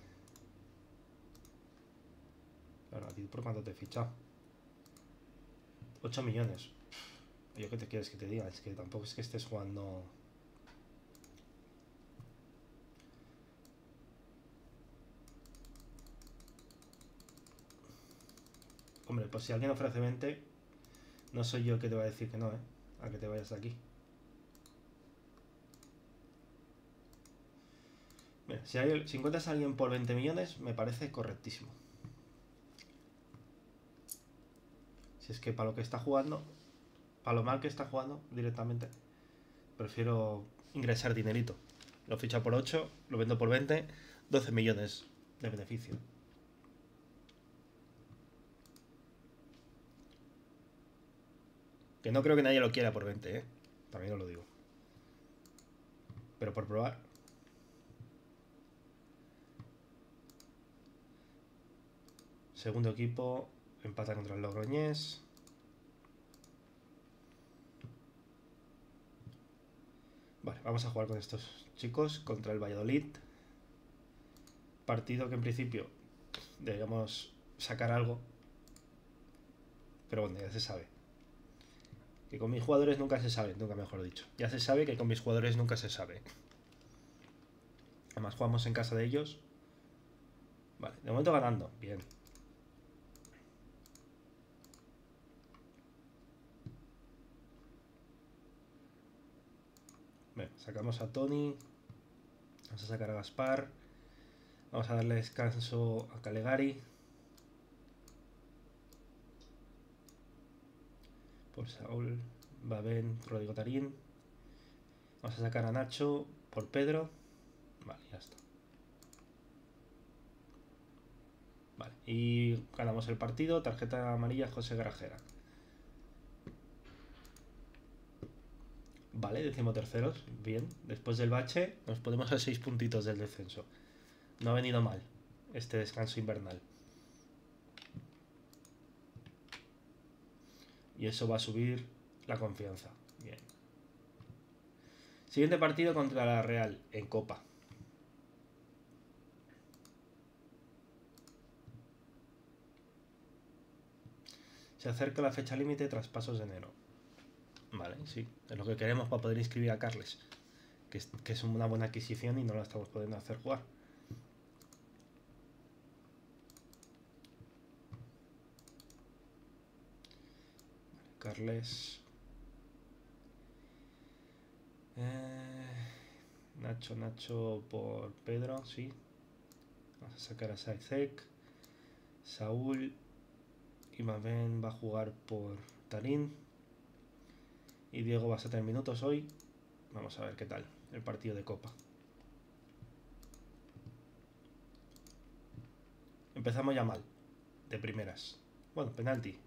Claro, ¿a ti por cuánto te he fichado? ocho millones. Yo qué te quieres que te diga, es que tampoco es que estés jugando. Hombre, pues si alguien ofrece veinte, no soy yo el que te va a decir que no, ¿eh? A que te vayas de aquí. Mira, si, hay, si encuentras a alguien por veinte millones, me parece correctísimo. Si es que para lo que está jugando... A lo mal que está jugando directamente, prefiero ingresar dinerito. Lo ficha por ocho, lo vendo por veinte, doce millones de beneficio. Que no creo que nadie lo quiera por veinte, ¿eh? También os lo digo. Pero por probar. Segundo equipo, empata contra el Logroñés. Vale, vamos a jugar con estos chicos contra el Valladolid. Partido que en principio deberíamos sacar algo. Pero bueno, ya se sabe. Que con mis jugadores nunca se sabe, nunca mejor dicho. Ya se sabe que con mis jugadores nunca se sabe. Además jugamos en casa de ellos. Vale, de momento ganando, bien. Bien, sacamos a Tony, vamos a sacar a Gaspar, vamos a darle descanso a Calegari, por Saúl, Babén, Rodrigo Tarín, vamos a sacar a Nacho por Pedro, vale, ya está. Vale, y ganamos el partido, tarjeta amarilla José Grajera. Vale, decimoterceros, bien. Después del bache nos ponemos a seis puntitos del descenso. No ha venido mal este descanso invernal. Y eso va a subir la confianza. Bien. Siguiente partido contra la Real en Copa. Se acerca la fecha límite traspasos de enero. Vale, sí, es lo que queremos para poder inscribir a Carles, que es, que es una buena adquisición y no la estamos pudiendo hacer jugar. Vale, Carles, eh, Nacho, Nacho por Pedro, sí. Vamos a sacar a Sacek. Saúl y Mabén va a jugar por Tarín. Y Diego va a tener minutos hoy. Vamos a ver qué tal el partido de Copa. Empezamos ya mal, de primeras. Bueno, penalti.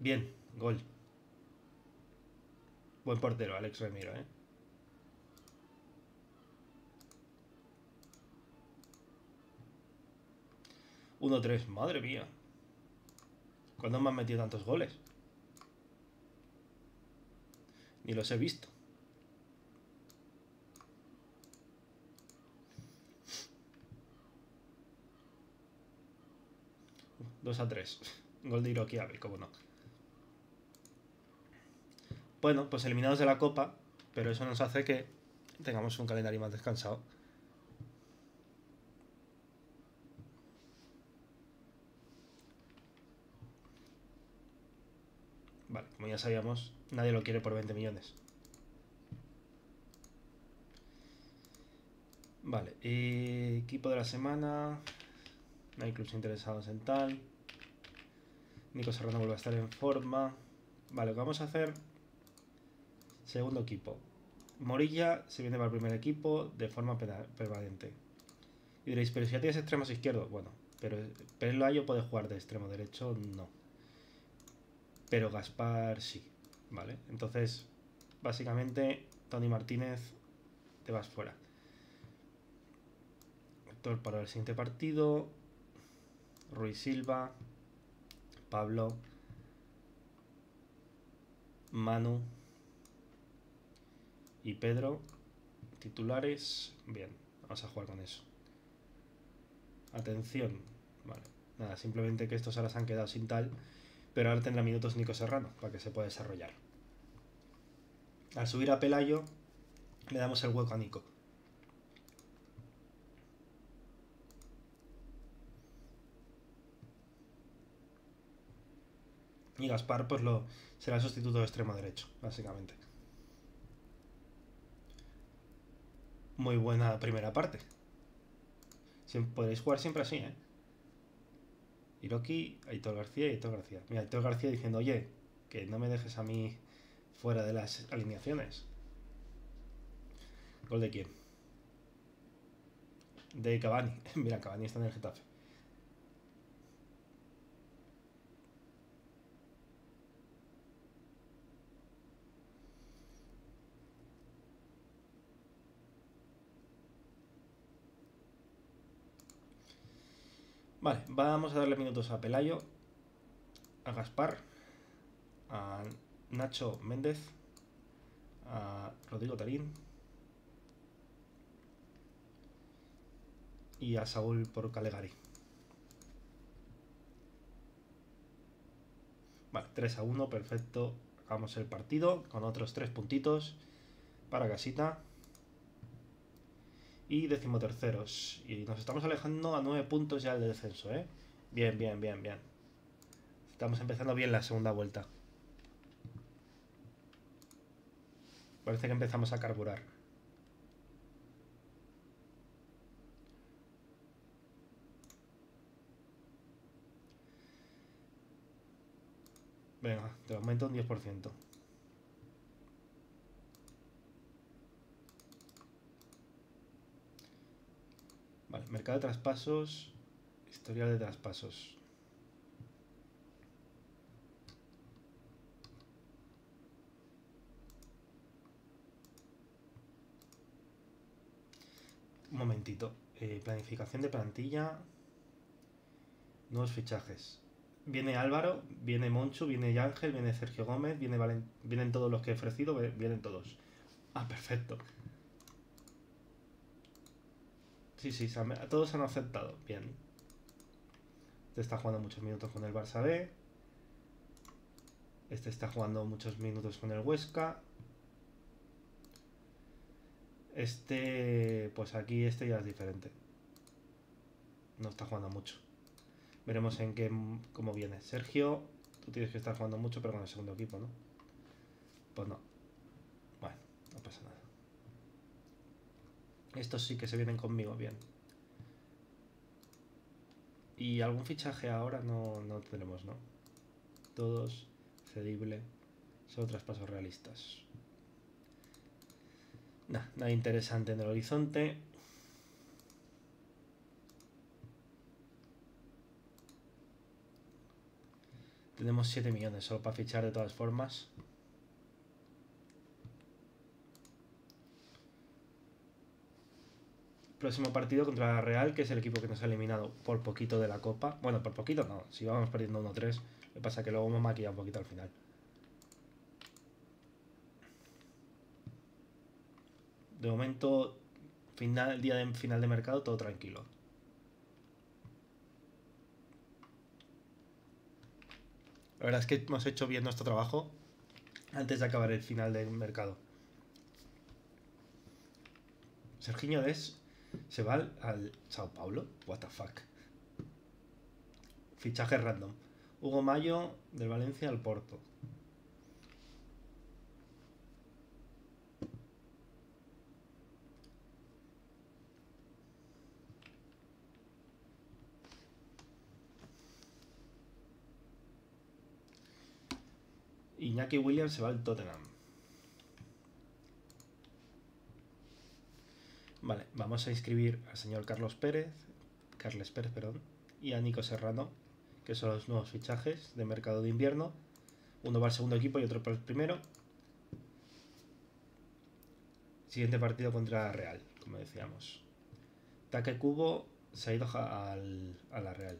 Bien, gol. Buen portero, Alex Remiro, ¿eh? uno tres, madre mía. ¿Cuándo me han metido tantos goles? Ni los he visto. dos a tres. Gol de Hiroki Agave, cómo no. Bueno, pues eliminados de la Copa, pero eso nos hace que tengamos un calendario más descansado. Vale, como ya sabíamos, nadie lo quiere por veinte millones. Vale, eh, equipo de la semana. No hay clubs interesados en tal. Nico Serrano vuelve a estar en forma. Vale, lo que vamos a hacer. Segundo equipo. Morilla se viene para el primer equipo de forma permanente. Y diréis, pero si ya tienes extremos izquierdos. Bueno, pero Pérez Layo puede jugar de extremo derecho, no. Pero Gaspar sí, ¿vale? Entonces, básicamente, Tony Martínez, te vas fuera. Héctor para el siguiente partido. Ruiz Silva. Pablo. Manu. Y Pedro. Titulares. Bien, vamos a jugar con eso. Atención. Vale, nada, simplemente que estos ahora se han quedado sin tal. Pero ahora tendrá minutos Nico Serrano para que se pueda desarrollar. Al subir a Pelayo, le damos el hueco a Nico. Y Gaspar pues lo, será el sustituto de extremo derecho, básicamente. Muy buena primera parte. Siempre, podéis jugar siempre así, ¿eh? Hiroki, Aitor García y Aitor García. Mira, Aitor García diciendo, oye, que no me dejes a mí fuera de las alineaciones. ¿Gol de quién? De Cavani. Mira, Cavani está en el Getafe. Vale, vamos a darle minutos a Pelayo, a Gaspar, a Nacho Méndez, a Rodrigo Tarín y a Saúl por Calegari. Vale, tres a uno, perfecto. Acabamos el partido con otros tres puntitos para casita. Y decimoterceros. Y nos estamos alejando a nueve puntos ya del descenso, ¿eh? Bien, bien, bien, bien. Estamos empezando bien la segunda vuelta. Parece que empezamos a carburar. Venga, te aumento un diez por ciento. Vale, mercado de traspasos, historial de traspasos. Un momentito, eh, planificación de plantilla, nuevos fichajes. Viene Álvaro, viene Monchu, viene Ángel, viene Sergio Gómez, viene Valen- vienen todos los que he ofrecido, vienen todos. Ah, perfecto. Sí, sí, a todos han aceptado. Bien. Este está jugando muchos minutos con el Barça B. Este está jugando muchos minutos con el Huesca. Este, pues aquí este ya es diferente. No está jugando mucho. Veremos en qué, cómo viene. Sergio, tú tienes que estar jugando mucho, pero con el segundo equipo, ¿no? Pues no. Bueno, no pasa nada. Estos sí que se vienen conmigo, bien. Y algún fichaje ahora no, no tenemos, ¿no? Todos, cedible. Solo traspasos realistas. Nada, nada interesante en el horizonte. Tenemos siete millones solo para fichar de todas formas. Próximo partido contra Real, que es el equipo que nos ha eliminado por poquito de la Copa. Bueno, por poquito no, si vamos perdiendo uno tres. Lo que pasa es que luego hemos maquillado un poquito al final. De momento, final, día de final de mercado, todo tranquilo. La verdad es que hemos hecho bien nuestro trabajo antes de acabar el final del mercado. Serginho Dest se va al, al Sao Paulo. What the fuck. Fichaje random. Hugo Mayo del Valencia al Porto. Iñaki Williams se va al Tottenham. Vale, vamos a inscribir al señor Carlos Pérez, Carles Pérez, perdón, y a Nico Serrano, que son los nuevos fichajes de mercado de invierno. Uno va al segundo equipo y otro para el primero. Siguiente partido contra Real, como decíamos. Take Kubo se ha ido al, a la Real.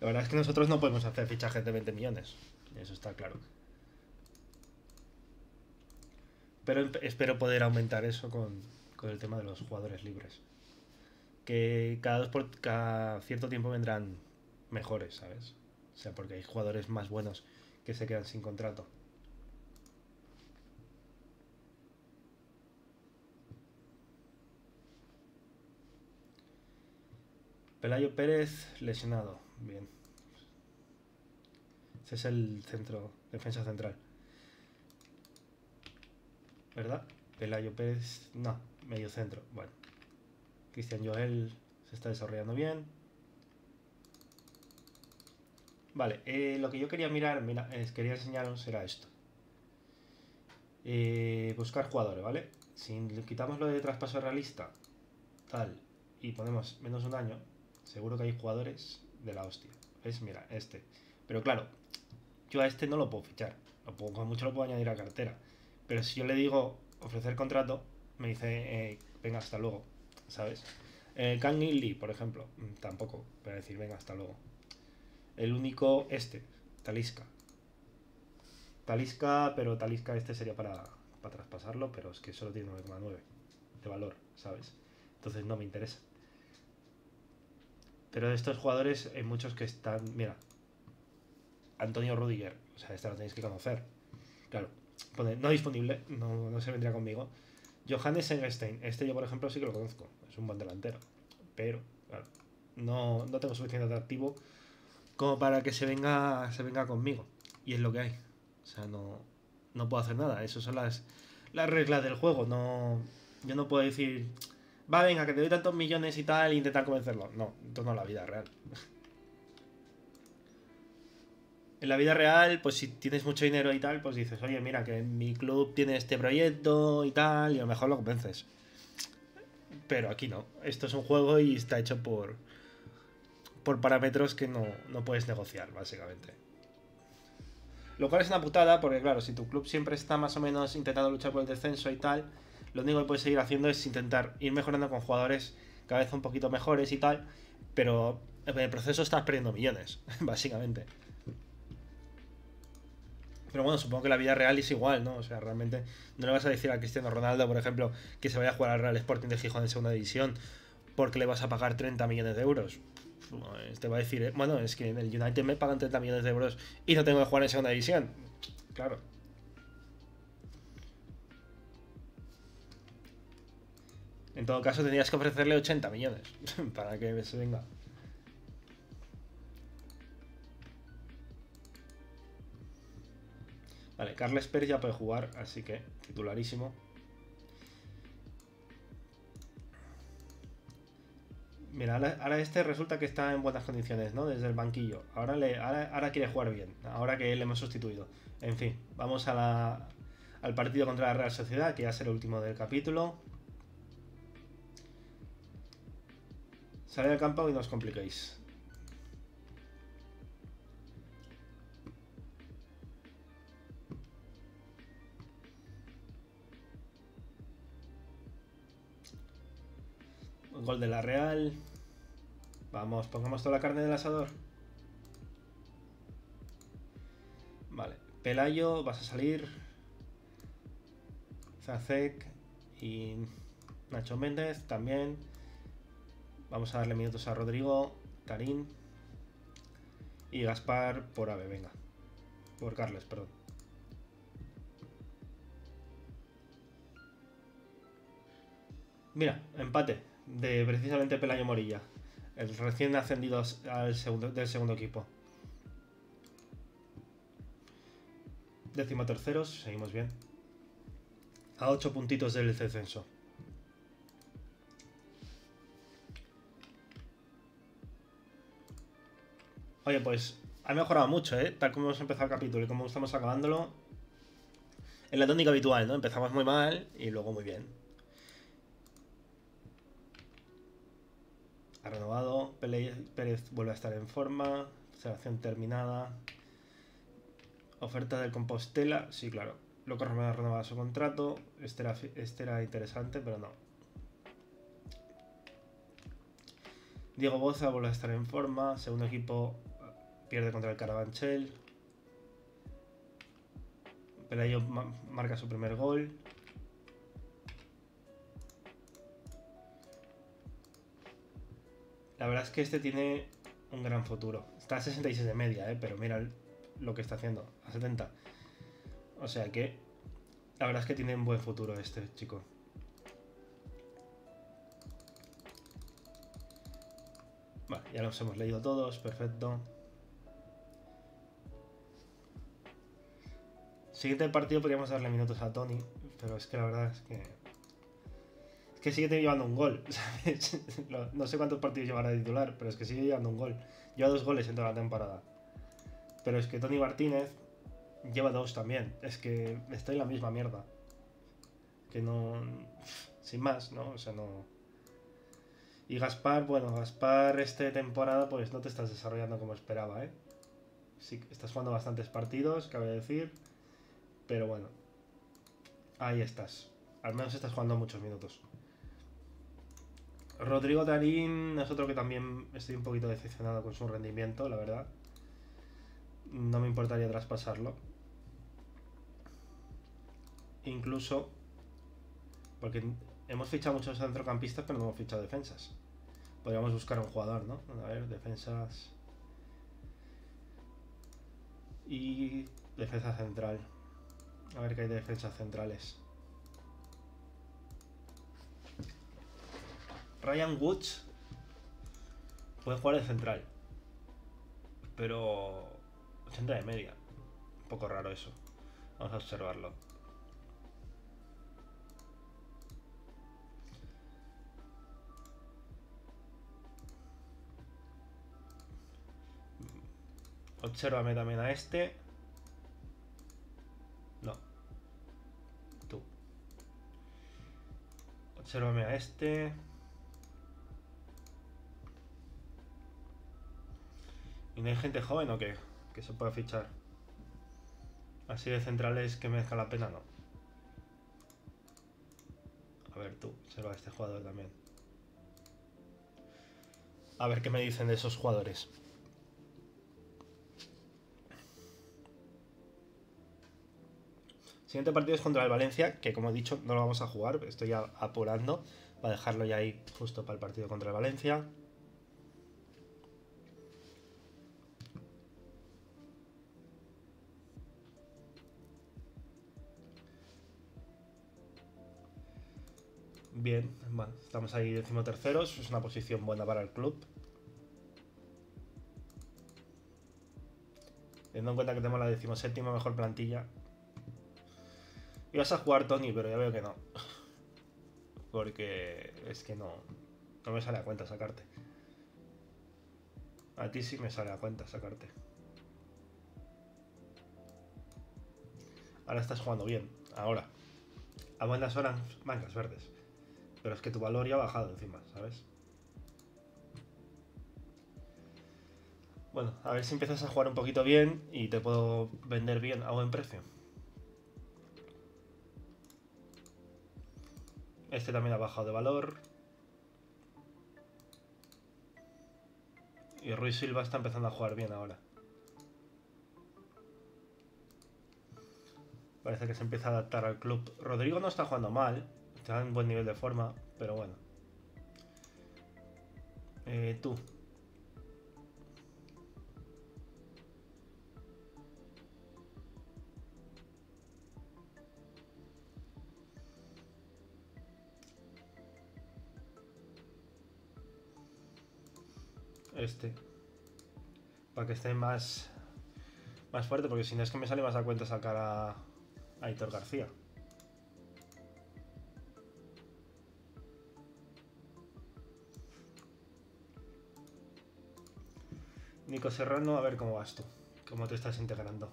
La verdad es que nosotros no podemos hacer fichajes de veinte millones. Eso está claro. Pero espero poder aumentar eso con, con el tema de los jugadores libres. Que cada, dos por, cada cierto tiempo vendrán mejores, ¿sabes? O sea, porque hay jugadores más buenos que se quedan sin contrato. Pelayo Pérez, lesionado. Bien. Ese es el centro, defensa central. ¿Verdad? Pelayo Pérez, no, medio centro. Bueno. Cristian Joel se está desarrollando bien. Vale, eh, lo que yo quería mirar, mira, es, quería enseñaros era esto. Eh, buscar jugadores, ¿vale? Si quitamos lo de traspaso realista, tal, y ponemos menos un año, seguro que hay jugadores de la hostia. ¿Ves? Mira, este. Pero claro, yo a este no lo puedo fichar. Lo puedo, como mucho lo puedo añadir a cartera. Pero si yo le digo ofrecer contrato, me dice, eh, venga, hasta luego, ¿sabes? Eh, Kang In Lee, por ejemplo, tampoco. Pero decir, venga, hasta luego. El único, este, Talisca. Talisca, pero Talisca este sería para, para traspasarlo, pero es que solo tiene nueve coma nueve de valor, ¿sabes? Entonces no me interesa. Pero de estos jugadores hay muchos que están... Mira, Antonio Rudiger. O sea, este lo tenéis que conocer. Claro, pone no disponible, no, no se vendría conmigo. Johannes Engelstein. Este yo, por ejemplo, sí que lo conozco. Es un buen delantero. Pero, claro, no, no tengo suficiente atractivo como para que se venga, se venga conmigo. Y es lo que hay. O sea, no, no puedo hacer nada. Esas son las, las reglas del juego. No, yo no puedo decir... Va, venga, que te doy tantos millones y tal, e intentar convencerlo. No, esto no es la vida real. En la vida real, pues si tienes mucho dinero y tal, pues dices, oye, mira, que mi club tiene este proyecto y tal, y a lo mejor lo convences. Pero aquí no. Esto es un juego y está hecho por, por parámetros que no, no puedes negociar, básicamente. Lo cual es una putada, porque claro, si tu club siempre está más o menos intentando luchar por el descenso y tal... Lo único que puedes seguir haciendo es intentar ir mejorando con jugadores cada vez un poquito mejores y tal, pero en el proceso estás perdiendo millones, básicamente. Pero bueno, supongo que la vida real es igual, ¿no? O sea, realmente no le vas a decir a Cristiano Ronaldo, por ejemplo, que se vaya a jugar al Real Sporting de Gijón en segunda división porque le vas a pagar treinta millones de euros. Te va a decir, ¿eh? Bueno, es que en el United me pagan treinta millones de euros y no tengo que jugar en segunda división. Claro. En todo caso, tendrías que ofrecerle ochenta millones para que se venga. Vale, Carles Pérez ya puede jugar, así que titularísimo. Mira, ahora, ahora este resulta que está en buenas condiciones, ¿no? Desde el banquillo. Ahora, le, ahora, ahora quiere jugar bien, ahora que le hemos sustituido. En fin, vamos a la, al partido contra la Real Sociedad, que ya será el último del capítulo. Salid al campo y no os compliquéis. Gol de la Real. Vamos, pongamos toda la carne del asador. Vale, Pelayo, vas a salir. Sacek y Nacho Méndez también. Vamos a darle minutos a Rodrigo Tarín y Gaspar por Ave, venga. Por Carles, perdón. Mira, empate de precisamente Pelayo Morilla, el recién ascendido al segundo, del segundo equipo. Décimo terceros, seguimos bien. A ocho puntitos del descenso. Oye, pues ha mejorado mucho, ¿eh? Tal como hemos empezado el capítulo y como estamos acabándolo. Es la tónica habitual, ¿no? Empezamos muy mal y luego muy bien. Ha renovado, Pérez vuelve a estar en forma, observación terminada, oferta del Compostela, sí, claro, Loco Romero ha renovado su contrato, este era, este era interesante, pero no. Diego Boza vuelve a estar en forma, segundo equipo pierde contra el Carabanchel, Pelayo marca su primer gol. La verdad es que este tiene un gran futuro. Está a sesenta y seis de media, ¿eh? Pero mira lo que está haciendo, a setenta. O sea que la verdad es que tiene un buen futuro este chico. Vale, ya los hemos leído todos, perfecto. Siguiente partido podríamos darle minutos a Tony, pero es que la verdad es que... Es que sigue llevando un gol, ¿sabes? No sé cuántos partidos llevará de titular, pero es que sigue llevando un gol. Lleva dos goles en toda la temporada. Pero es que Tony Martínez lleva dos también. Es que está en la misma mierda. Que no... Sin más, ¿no? O sea, no... Y Gaspar, bueno, Gaspar esta temporada pues no te estás desarrollando como esperaba, ¿eh? Sí, estás jugando bastantes partidos, cabe decir. Pero bueno. Ahí estás. Al menos estás jugando muchos minutos. Rodrigo Tarín es otro que también estoy un poquito decepcionado con su rendimiento, la verdad. No me importaría traspasarlo. Incluso porque hemos fichado muchos centrocampistas, pero no hemos fichado defensas. Podríamos buscar a un jugador, ¿no? A ver, defensas. Y defensa central. A ver qué hay de defensas centrales. Ryan Woods puede jugar de central, pero ochenta de media. Un poco raro eso. Vamos a observarlo. Obsérvame también a este. No. Tú. Obsérvame a este. ¿Y no hay gente joven o qué? Que se pueda fichar. Así de centrales que merezca la pena, no. A ver tú, observa a este jugador también. A ver qué me dicen de esos jugadores. Siguiente partido es contra el Valencia, que como he dicho no lo vamos a jugar. Estoy ya apurando para dejarlo ya ahí justo para el partido contra el Valencia. Bien, bueno, estamos ahí décimo terceros, es una posición buena para el club. Teniendo en cuenta que tenemos la decimoséptima mejor plantilla. Ibas a jugar Tony, pero ya veo que no. Porque es que no, no me sale a cuenta sacarte. A ti sí me sale a cuenta sacarte. Ahora estás jugando bien. Ahora. A buenas horas, mangas verdes. Pero es que tu valor ya ha bajado encima, ¿sabes? Bueno, a ver si empiezas a jugar un poquito bien y te puedo vender bien a buen precio. Este también ha bajado de valor. Y Ruiz Silva está empezando a jugar bien ahora. Parece que se empieza a adaptar al club. Rodrigo no está jugando mal. Está en buen nivel de forma, pero bueno. Eh, tú. Este. Para que esté más... Más fuerte, porque si no es que me sale más a cuenta sacar a... a Aitor García. Nico Serrano, a ver cómo vas tú. Cómo te estás integrando.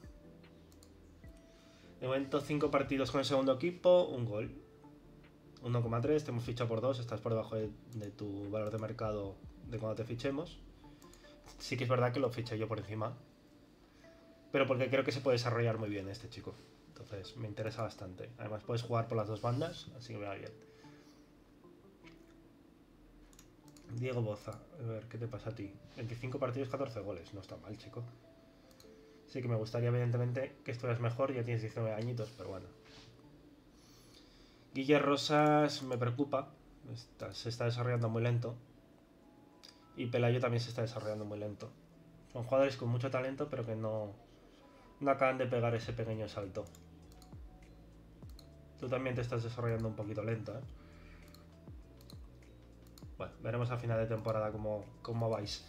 De momento cinco partidos con el segundo equipo, un gol. uno coma tres, te hemos fichado por dos, estás por debajo de, de tu valor de mercado de cuando te fichemos. Sí que es verdad que lo fiché yo por encima. Pero porque creo que se puede desarrollar muy bien este chico. Entonces me interesa bastante. Además puedes jugar por las dos bandas, así que me va bien. Diego Boza, a ver, ¿qué te pasa a ti? veinticinco partidos, catorce goles. No está mal, chico. Sí que me gustaría, evidentemente, que estuvieras mejor. Ya tienes diecinueve añitos, pero bueno. Guillermo Rosas me preocupa. Está, se está desarrollando muy lento. Y Pelayo también se está desarrollando muy lento. Son jugadores con mucho talento, pero que no, no acaban de pegar ese pequeño salto. Tú también te estás desarrollando un poquito lento, ¿eh? Bueno, veremos a final de temporada cómo, cómo vais.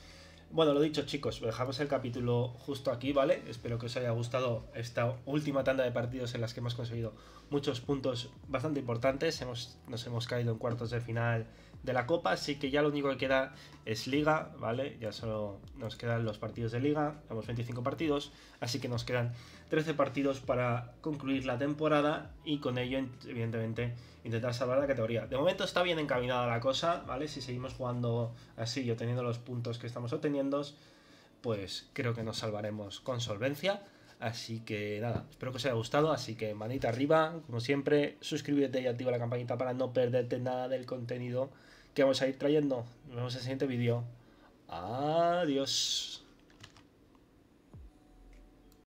Bueno, lo dicho, chicos, dejamos el capítulo justo aquí, ¿vale? Espero que os haya gustado esta última tanda de partidos en las que hemos conseguido muchos puntos bastante importantes. Hemos, nos hemos caído en cuartos de final de la Copa, así que ya lo único que queda es Liga, ¿vale? Ya solo nos quedan los partidos de Liga, tenemos veinticinco partidos, así que nos quedan trece partidos para concluir la temporada y con ello, evidentemente, intentar salvar la categoría. De momento está bien encaminada la cosa, ¿vale? Si seguimos jugando así y obteniendo los puntos que estamos obteniendo, pues creo que nos salvaremos con solvencia. Así que nada, espero que os haya gustado, así que manita arriba, como siempre, suscríbete y activa la campanita para no perderte nada del contenido que vamos a ir trayendo. Nos vemos en el siguiente vídeo. Adiós.